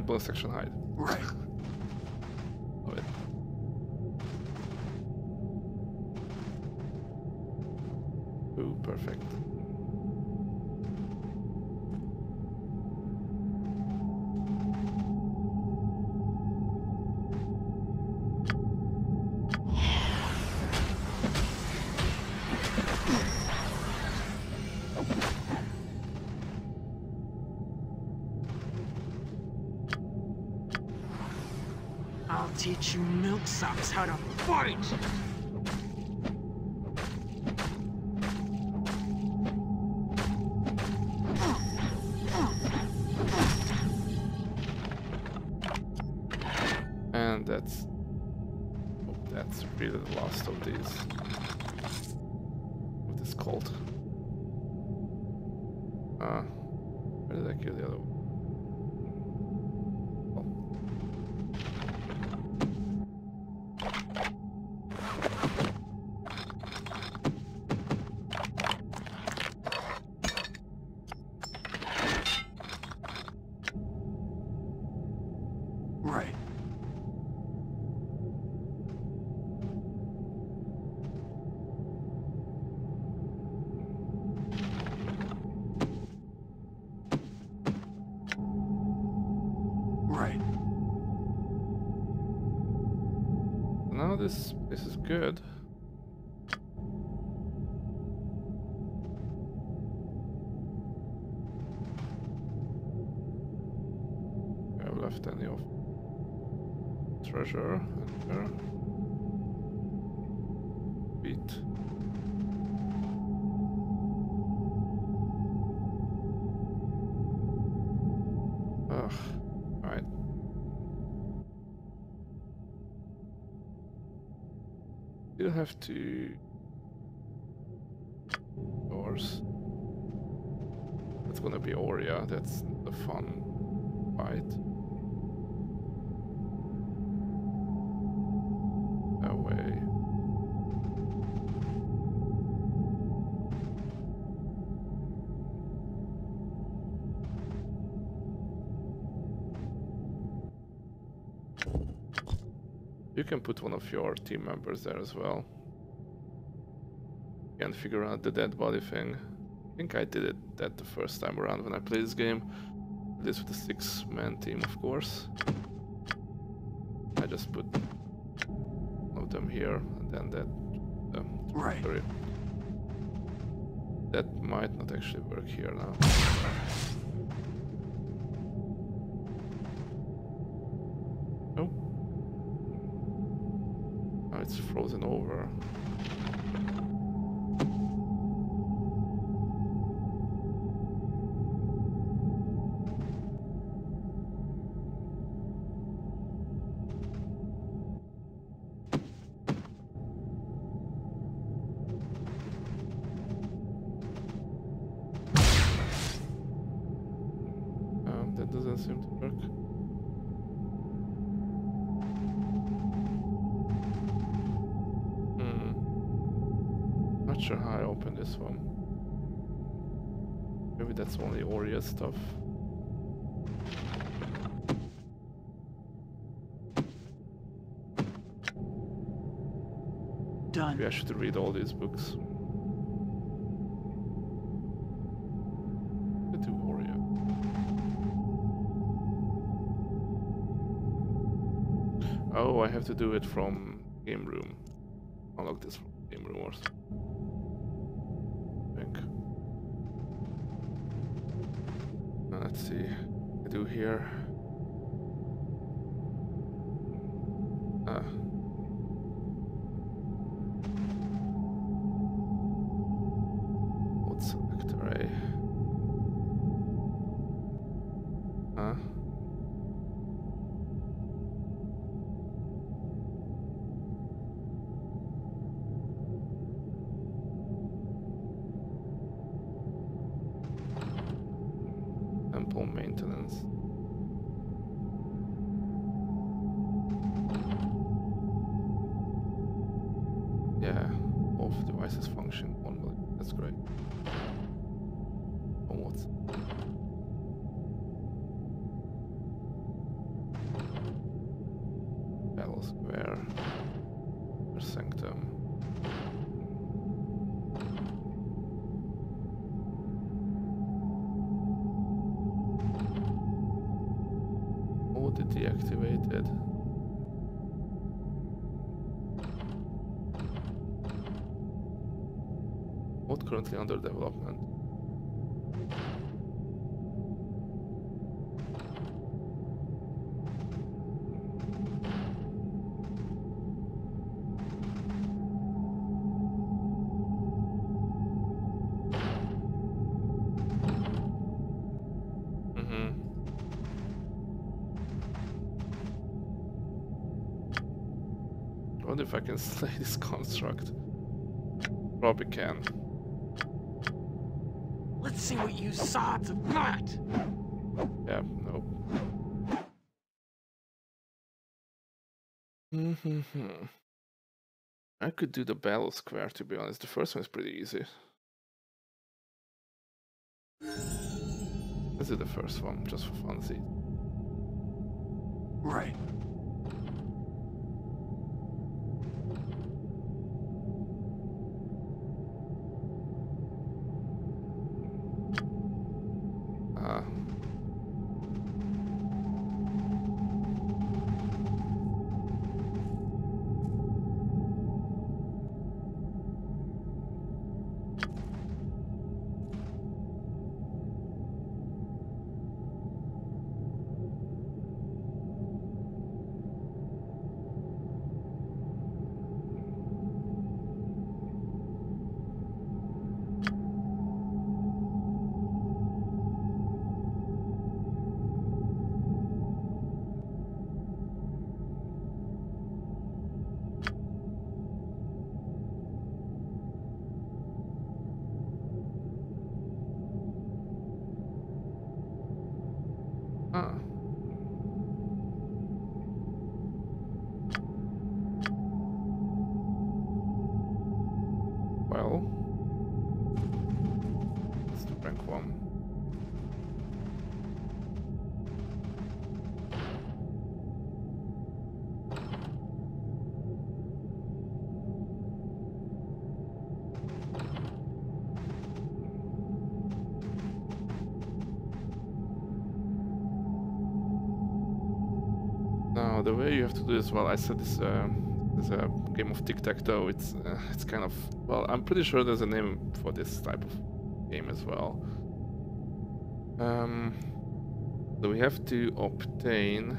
Bonus section hide. Right. Love it. Ooh, perfect. Teach you milksacks how to fight! And that's really the last of these. What is called? Where did I kill the other one? This is good. I've left any of treasure and there. Beat. Ugh. You'll have to doors. That's gonna be Aurea, that's the fun fight. That way. You can put one of your team members there as well. Can't figure out the dead body thing. I think I did it that the first time around when I played this game. This with a 6-man team, of course. I just put one of them here, and then that... right. Sorry. That might not actually work here now. Oh. it's frozen over. Stuff. Done. Maybe I should read all these books. Oh, I have to do it from game room. Unlock this from game room or something. Let's see what I do here. What's Actor A? Huh? Maintenance. Yeah, both devices function normally. That's great. On what? Battle Square. Or Sanctum. Deactivated. What currently under development? If I can slay this construct, probably can. Let's see what you saw to that. Yeah, nope. I could do the battle square, to be honest. The first one is pretty easy. Let's do the first one just for fun. See. Right. The way you have to do this, well, I said this is a game of tic-tac-toe. It's kind of, well, I'm pretty sure there's a name for this type of game as well. So we have to obtain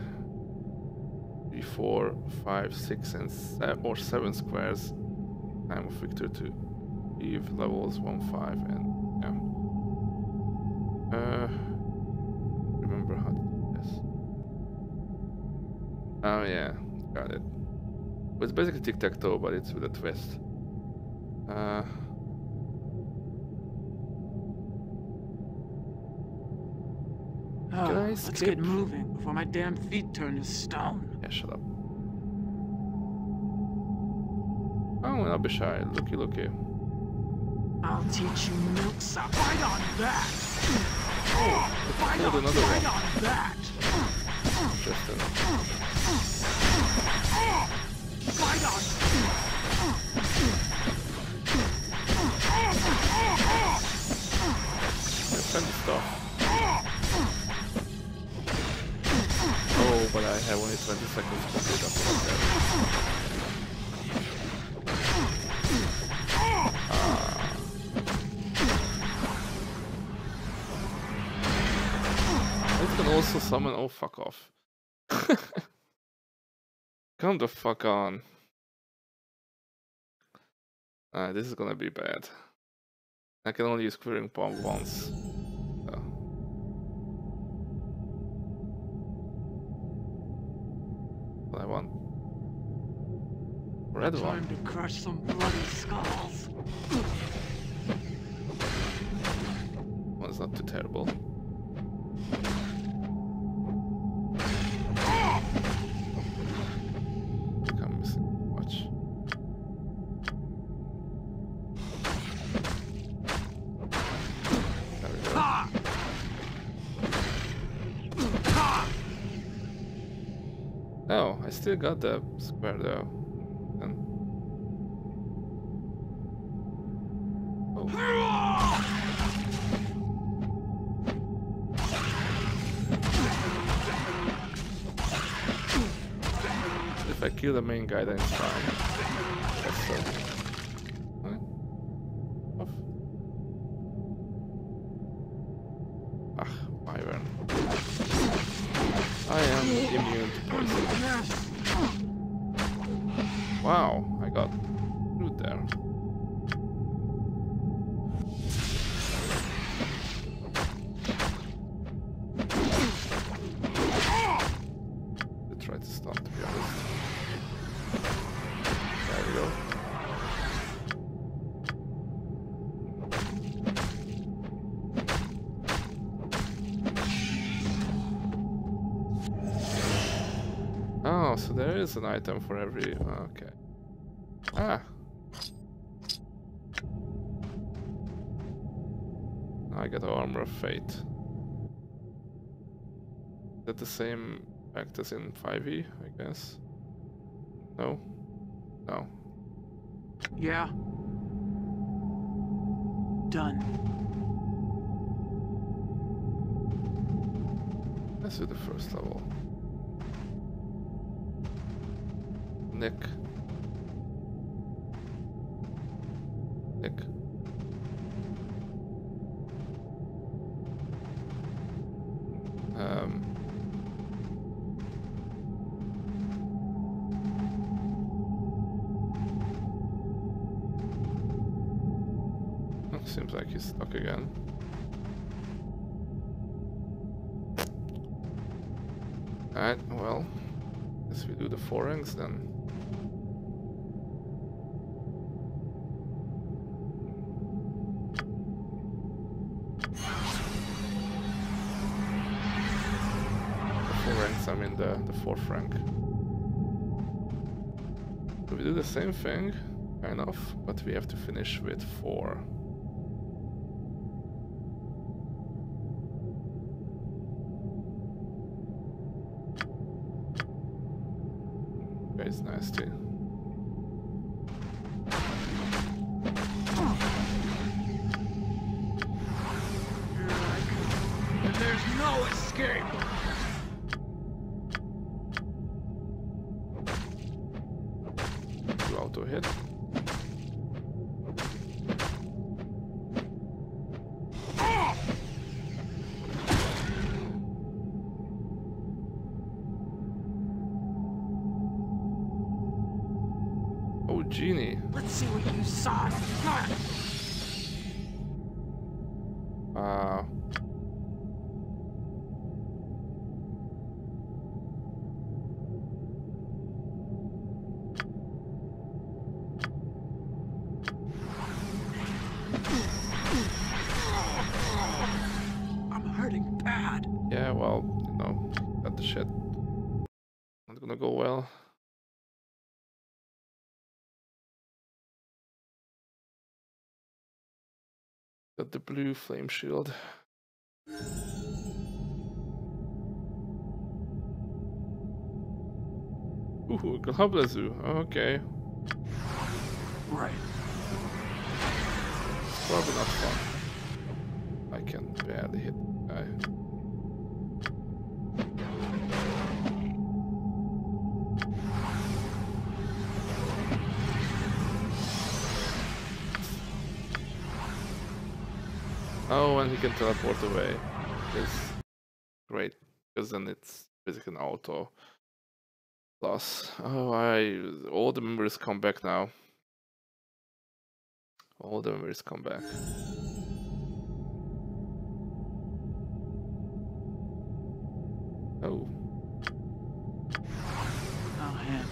3, 4, 5, 6, and 7, or 7 squares. Time of Victor to Eve, levels 1, 5, and yeah. Remember how to do this. Oh yeah, got it. It's basically tic-tac-toe, but it's with a twist. Let's get moving before my damn feet turn to stone. Yeah, shut up. Oh, I'll be shy. Looky, looky. I'll teach you milksop. Bite on that. Oh, bite on that. Just enough. Bite on. Send stuff. But I have only 20 seconds to get up like that. It can also summon... Oh, fuck off. Come the fuck on. This is gonna be bad. I can only use Quivering Palm once. I want red one. Time to crush some bloody skulls. Well, it's not too terrible. I'm missing much. There we go. Oh, I still got the square though. And... Oh. If I kill the main guy, then it's fine. That's so. Huh? Off. Ah, Wyvern. I am immune to poison. Wow, I got root there. I tried to stop, to be honest. There we go. Oh, so there is an item for every... okay. Ah! Now I got Armor of Fate. Is that the same effect as in 5e, I guess? No? No. Yeah. Done. Let's do the first level. Nick. Seems like he's stuck again. Alright, well, guess we do the four-ranks then. I'm in the fourth rank. So we do the same thing, kind of, but we have to finish with 4. That is nasty. There's no escape. Auto hit. Genie. Let's see what you saw. I'm hurting bad. Yeah, well, you know, got the shit. Not gonna go well. Got the blue flame shield. Ooh, Globlazu. Okay. Right. Probably not fun. I can barely hit the guy. Oh, and he can teleport away. It's great, because then it's basically an auto loss. Oh, all the memories come back now. All the memories come back. Oh. Oh, yeah.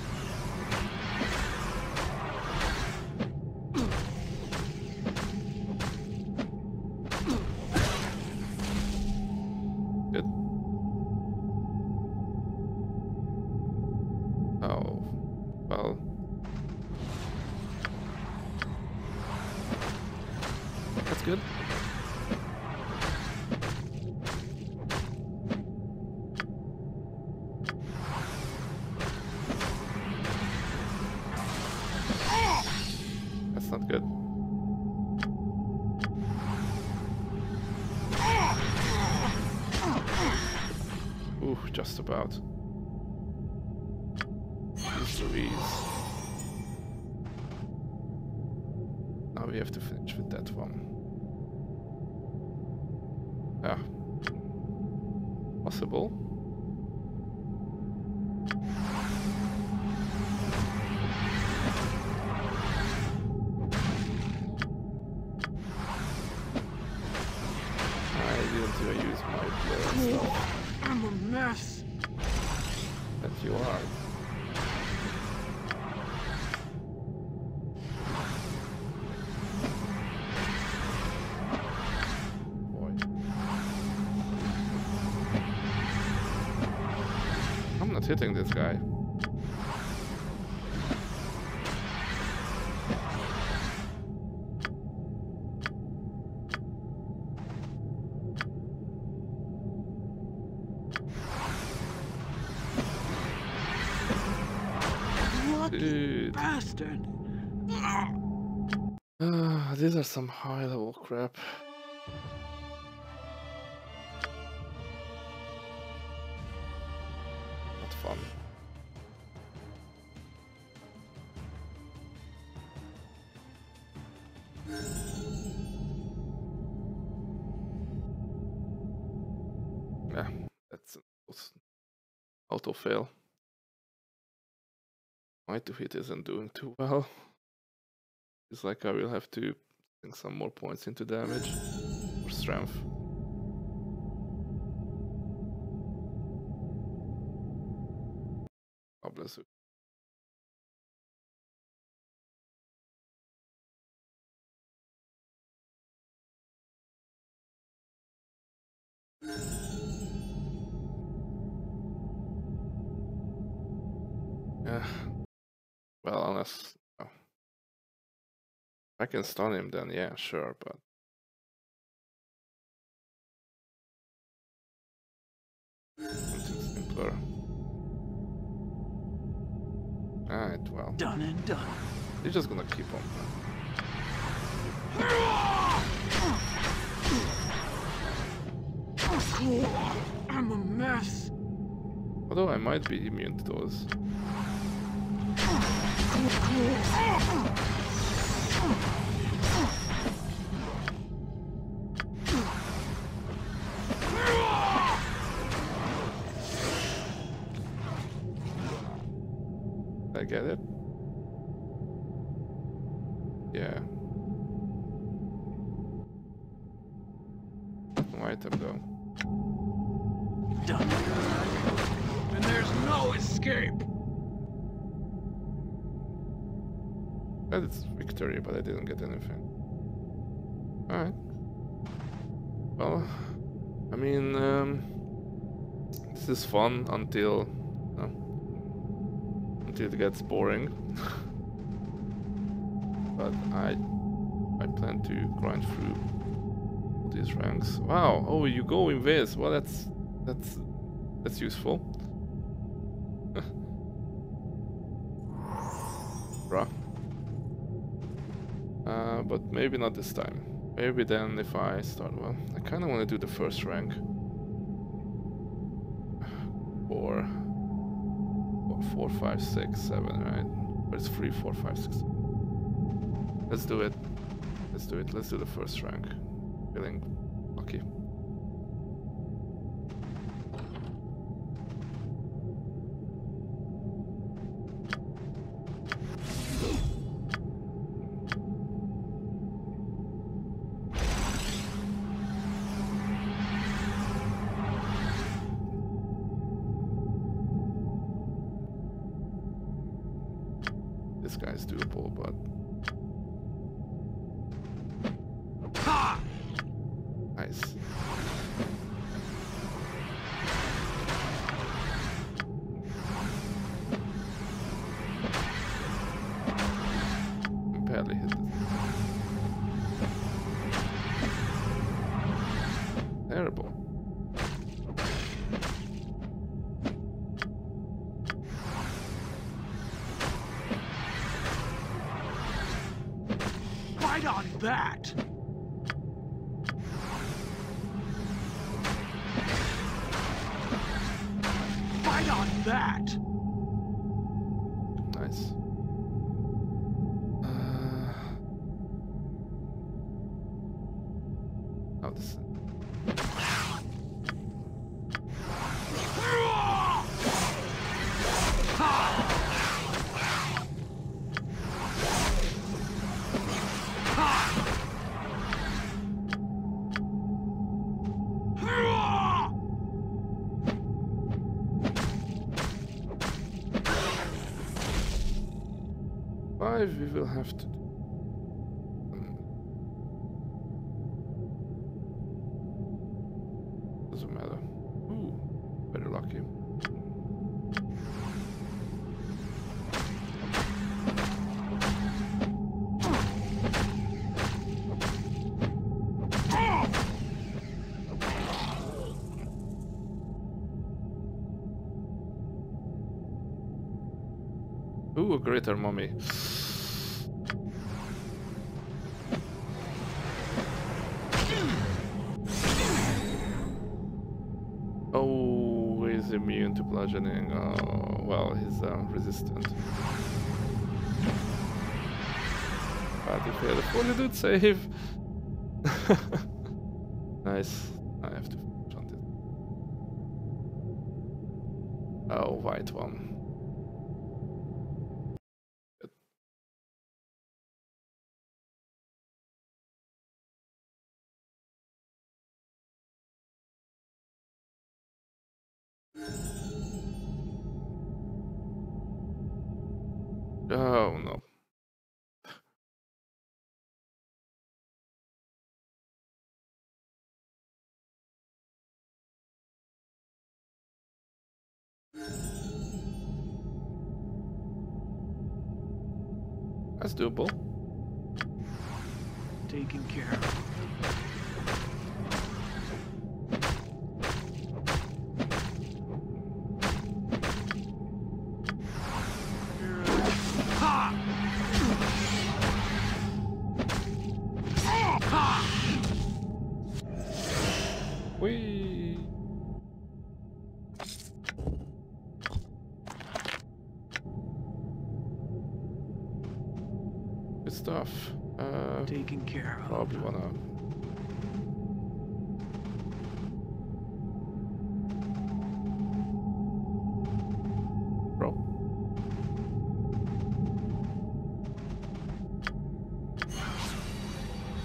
Just about. Now we have to finish with that one. Ah, possible. I didn't even use my blade. So. I'm a mess. That you are. Boy. I'm not hitting this guy. Bastard. These are some high level crap. Not fun. Yeah, that's an auto fail. My two hit isn't doing too well. It's like I will have to sink some more points into damage or strength. Oh, bless you. Well, unless no. I can stun him, then yeah, sure, but something simpler. Alright, well. Done and done. They're just gonna keep on. Cool. I'm a mess. Although I might be immune to those. I get it. Yeah. One item though. Done. And there's no escape. That's victory, but I didn't get anything. Alright. Well, I mean, this is fun until, it gets boring. But I plan to grind through all these ranks. Wow! Oh, you go in this. Well, that's useful. Bruh. But maybe not this time. Maybe then if I start, well, I kind of want to do the first rank. Or 4, 5, 6, 7, right? But it's 3, 4, 5, 6. Let's do it. Let's do it. Let's do the first rank. Feeling lucky. This guy's doable, but nice. Barely hit it. Terrible. Right on that. Right on that. Nice. Oh, this. We will have to do. Doesn't matter. Ooh, better lock him. Ooh, a greater mummy. Immune to bludgeoning. Oh, well, he's resistant. But if he had a fully dude save. Nice. I have to hunt it. Oh, white one. Oh no. That's doable. Taking care of. Whee! Good stuff. Taking care of. Probably wanna. Bro.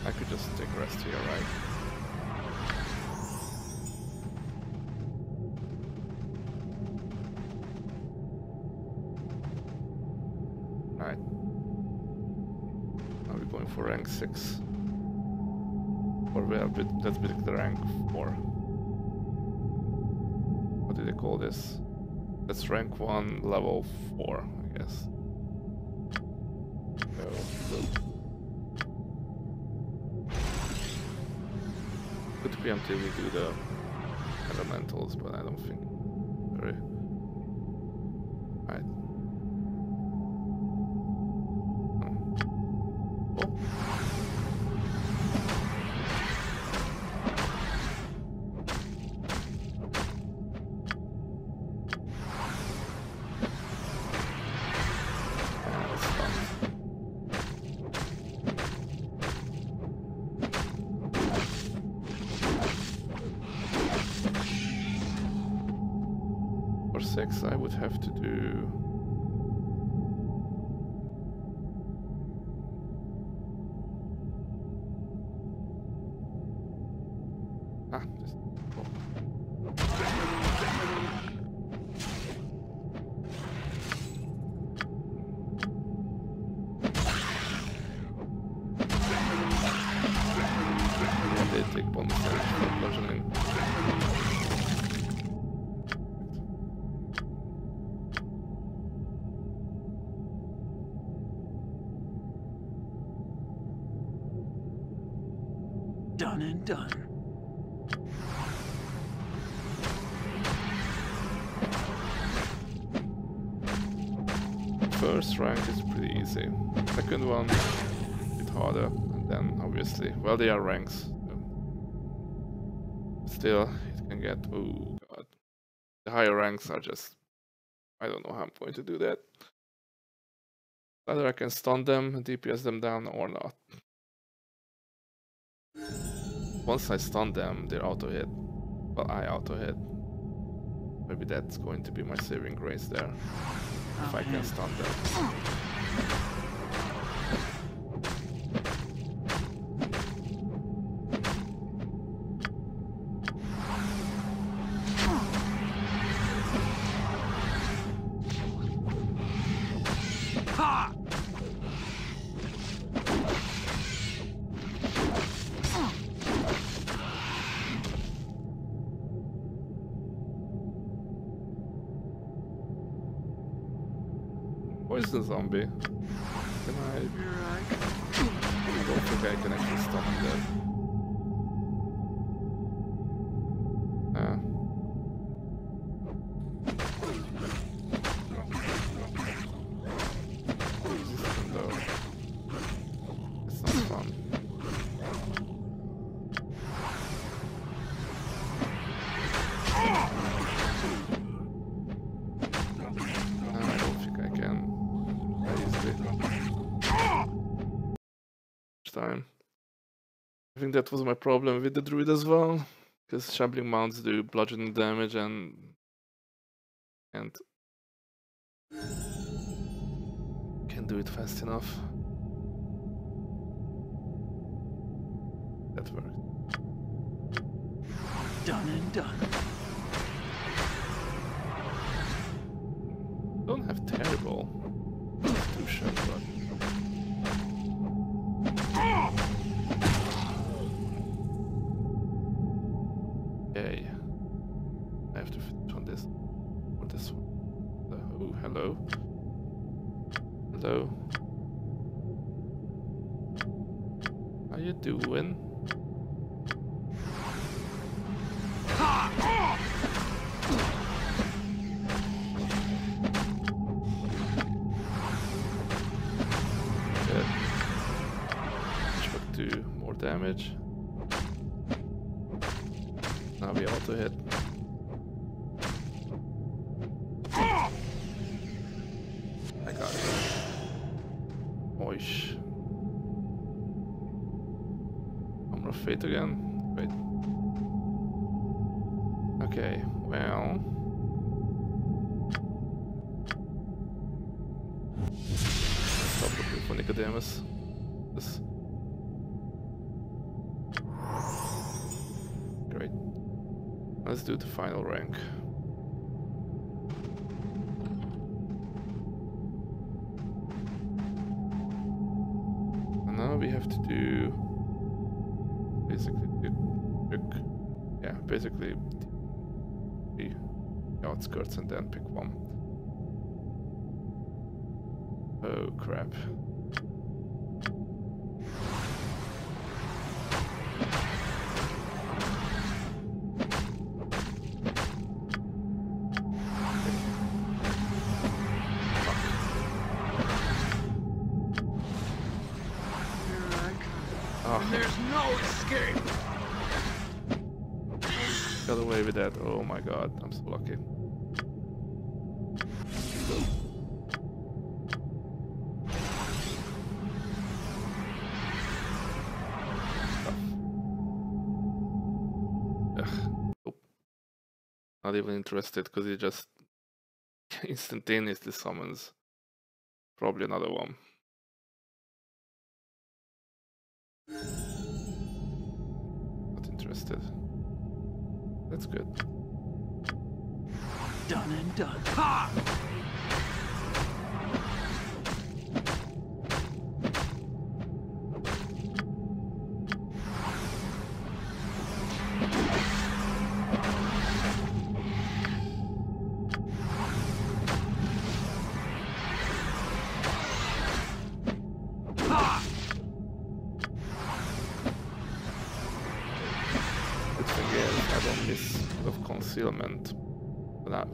I could just take a rest here, right? Alright. Now we're going for rank 6. Or we are let's pick the rank 4. What do they call this? That's rank 1, level 4, I guess. Could preemptively do the elementals, but I don't think. Alright. I would have to do First rank is pretty easy. Second one, a bit harder, and then obviously, well, they are ranks. So. Still, it can get. Oh god, the higher ranks are just. I don't know how I'm going to do that. Either I can stun them, DPS them down, or not. Once I stun them, they're auto hit. Well, I auto hit. Maybe that's going to be my saving grace there. If I can stun them. Poison zombie. Can I? I don't think I can actually stop him there. I think that was my problem with the druid as well, because shambling mounts do bludgeoning damage and can't do it fast enough. That worked. Done and done. Don't have terrible institution, but. Okay, I have to finish on this. Or this one. Oh, hello. Hello. How you doing? Damage. Now we auto hit. I got it. Oish. Armor of Fate again. Wait. Okay, well. Stop looking for Nicodemus. This. Let's do the final rank. And now we have to do basically the outskirts and then pick one. Oh crap. Oh my god, I'm so lucky. Nope. Not even interested, because it just instantaneously summons probably another one. Not interested. That's good. Done and done. Ha!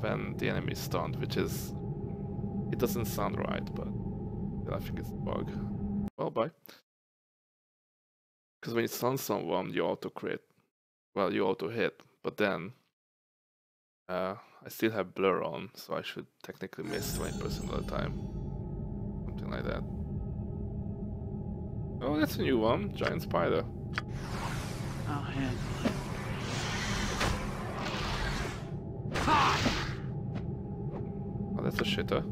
When the enemy is stunned, which is, it doesn't sound right, but I think it's a bug. Well, bye. Because when you stun someone, you auto crit. Well, you auto hit, but then I still have blur on, so I should technically miss 20% of the time, something like that. Oh, that's a new one, giant spider. I'll handle it. Oh, that's a shitter.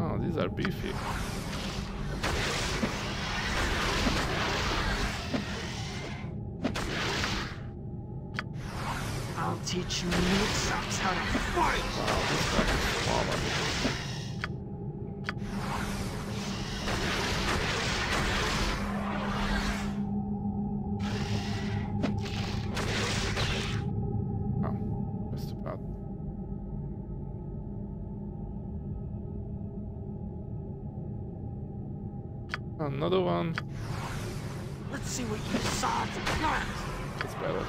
Oh, these are beefy. I'll teach you new sucks how to fight. Wow, this guy is another one. Let's see what you saw at the front. That's better.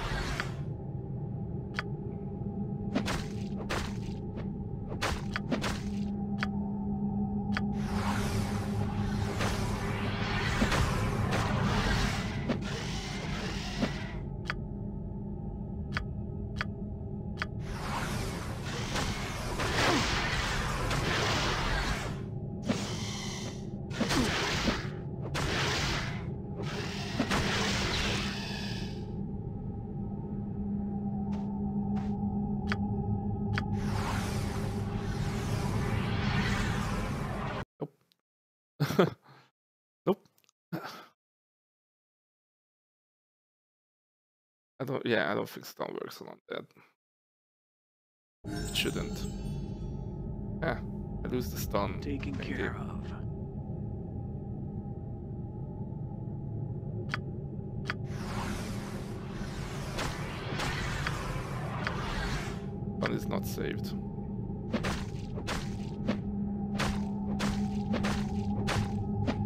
Yeah, I don't think stun works on that. It shouldn't. Yeah, I lose the stun. Taken care of. Stun is not saved.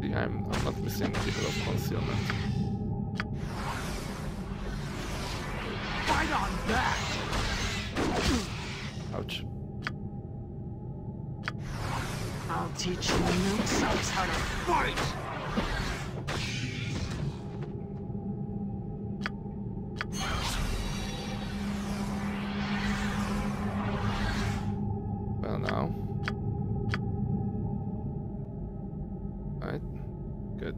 See, I'm not missing the level of concealment. On that. Ouch. I'll teach you nukes how to fight. Well, now. All right. Good.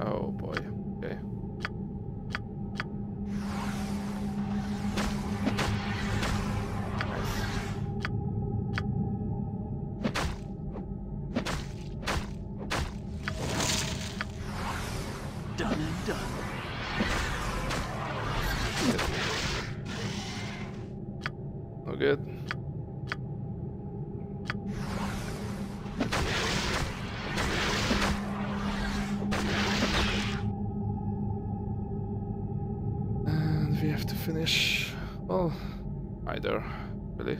Oh boy, okay. done. No good. And we have to finish. Well, either, really.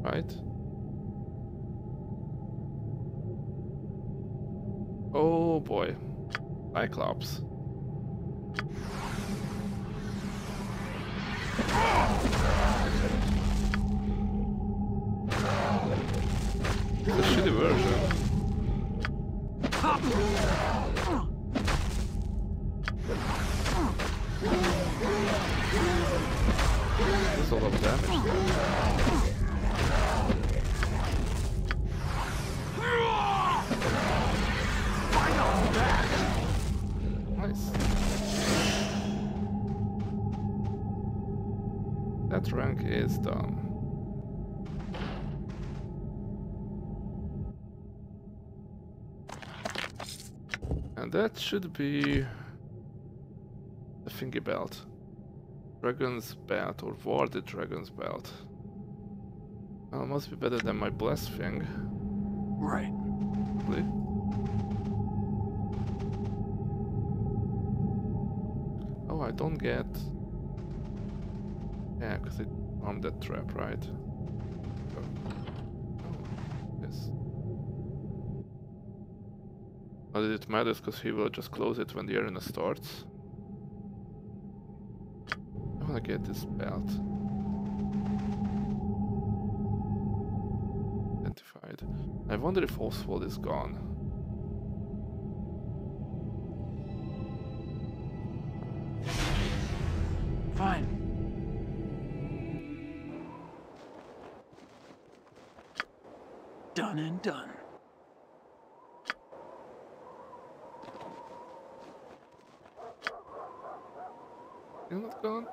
Right. Oh boy, Cyclops. It's a shitty version. There's a lot of damage there. That rank is done. And that should be the thingy belt. Dragon's belt, or warded dragon's belt. Well, it must be better than my bless thing. Right. Please. I don't get... Yeah, because it armed that trap, right? Oh. Oh, yes. Not that it matters, because he will just close it when the arena starts. I want to get this belt. Identified. I wonder if Oswald is gone. Fine. Done and done. You're not gone?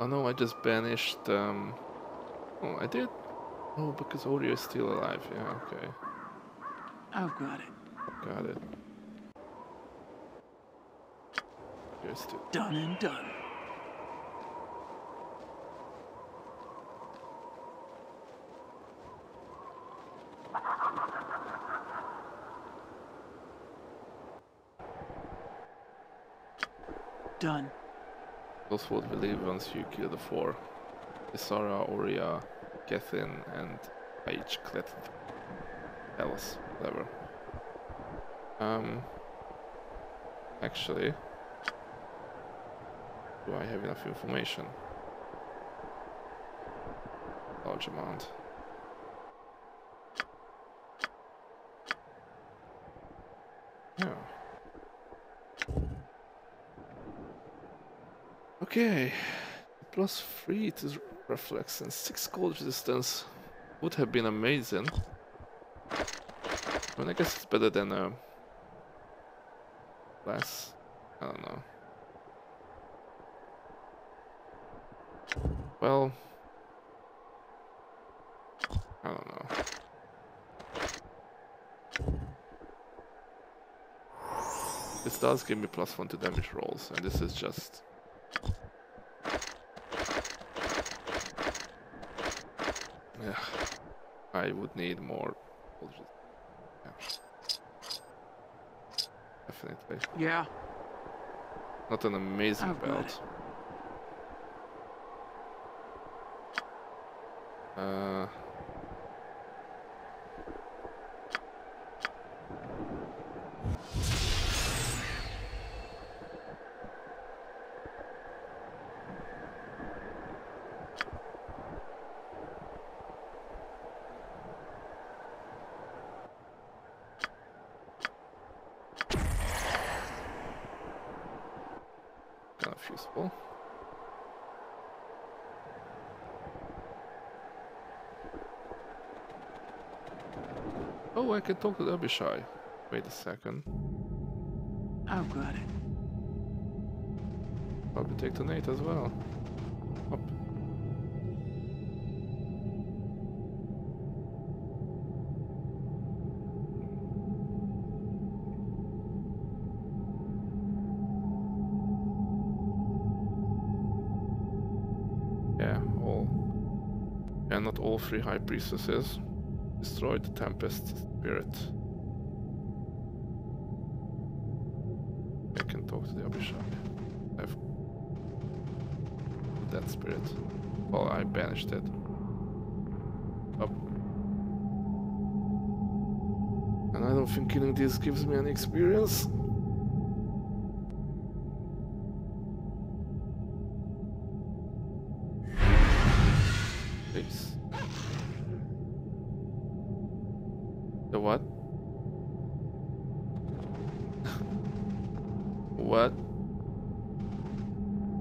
Oh no, I just banished Oh, I did? Oh, because Oreo is still alive. Yeah, okay. I've got it. Got it. Done and done. Done. That's what we believe once you kill the four. Isara, Oria, Kethin, and H. Kleth. Alice, whatever. Actually... Do I have enough information? Large amount. Yeah. Okay. +3 to reflex and 6 cold resistance would have been amazing. I mean, I guess it's better than a less. I don't know. Well, I don't know. This does give me +1 to damage rolls, and this is just... Yeah, I would need more. Yeah. Definitely. Yeah. Not an amazing belt. Kind of useful. Oh, I can talk to Abishai. Wait a second. I've got it. Probably take the nade as well. Up. Yeah, all. And yeah, not all three high priestesses. Destroy the Tempest Spirit. I can talk to the Abishai. I've that spirit. Well, I banished it. Up. And I don't think killing this gives me any experience. Please. The what? What?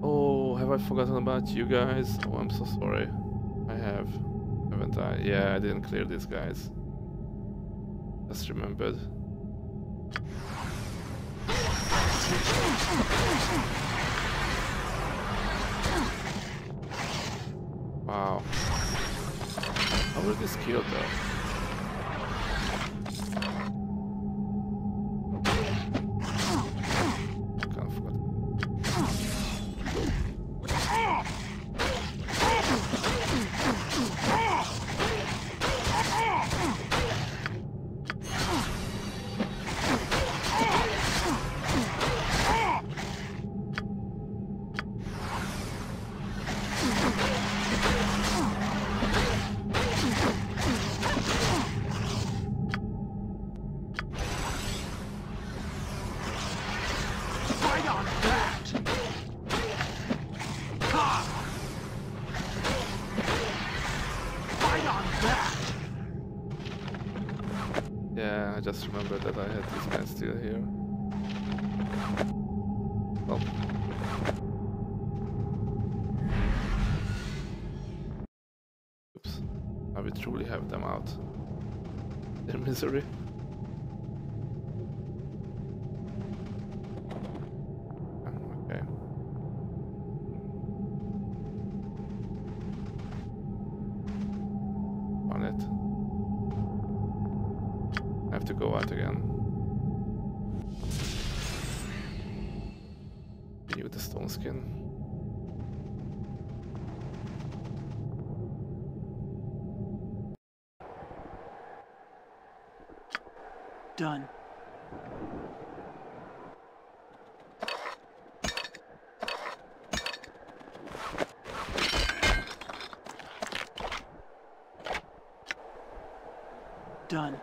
Oh, have I forgotten about you guys? Oh, I'm so sorry. I have. Haven't I? Yeah, I didn't clear these guys. Just remembered. Wow. How was this killed though? Misery. Okay. On it. I have to go out again. Renew the stone skin. Done. Done.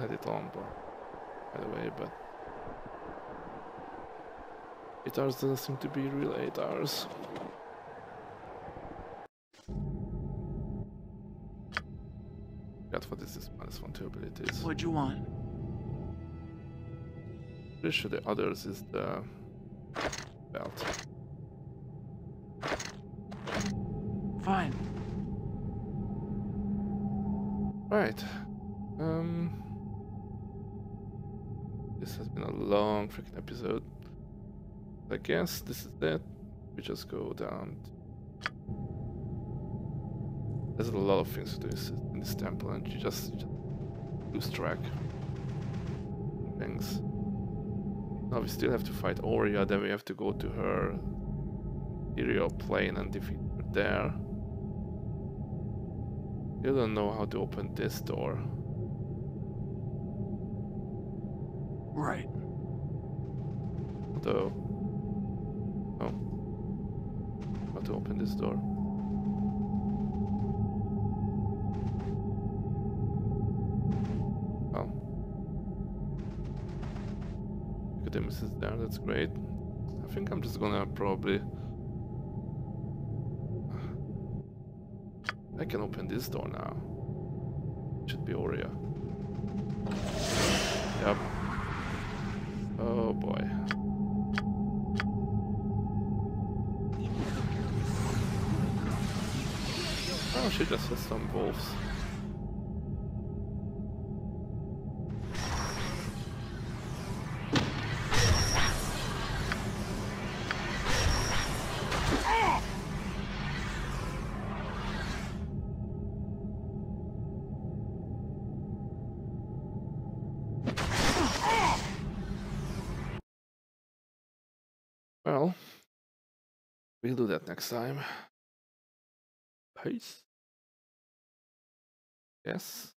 Had it on, by the way, but 8 hours doesn't seem to be real 8 hours. God, what is this -1/2 abilities? What do you want? Pretty sure the others is the belt. Fine. Right. This has been a long freaking episode. I guess this is that. We just go down. There's a lot of things to do in this temple, and you just lose track of things. Now we still have to fight Oria, then we have to go to her ethereal plane and defeat her there. You don't know how to open this door. Right. Although... oh. How to open this door. Oh. Nicodemus is there, that's great. I think I'm just gonna probably... I can open this door now. It should be Oria. Yep. Oh boy. I should just hit some wolves. Well, we'll do that next time. Peace. Yes.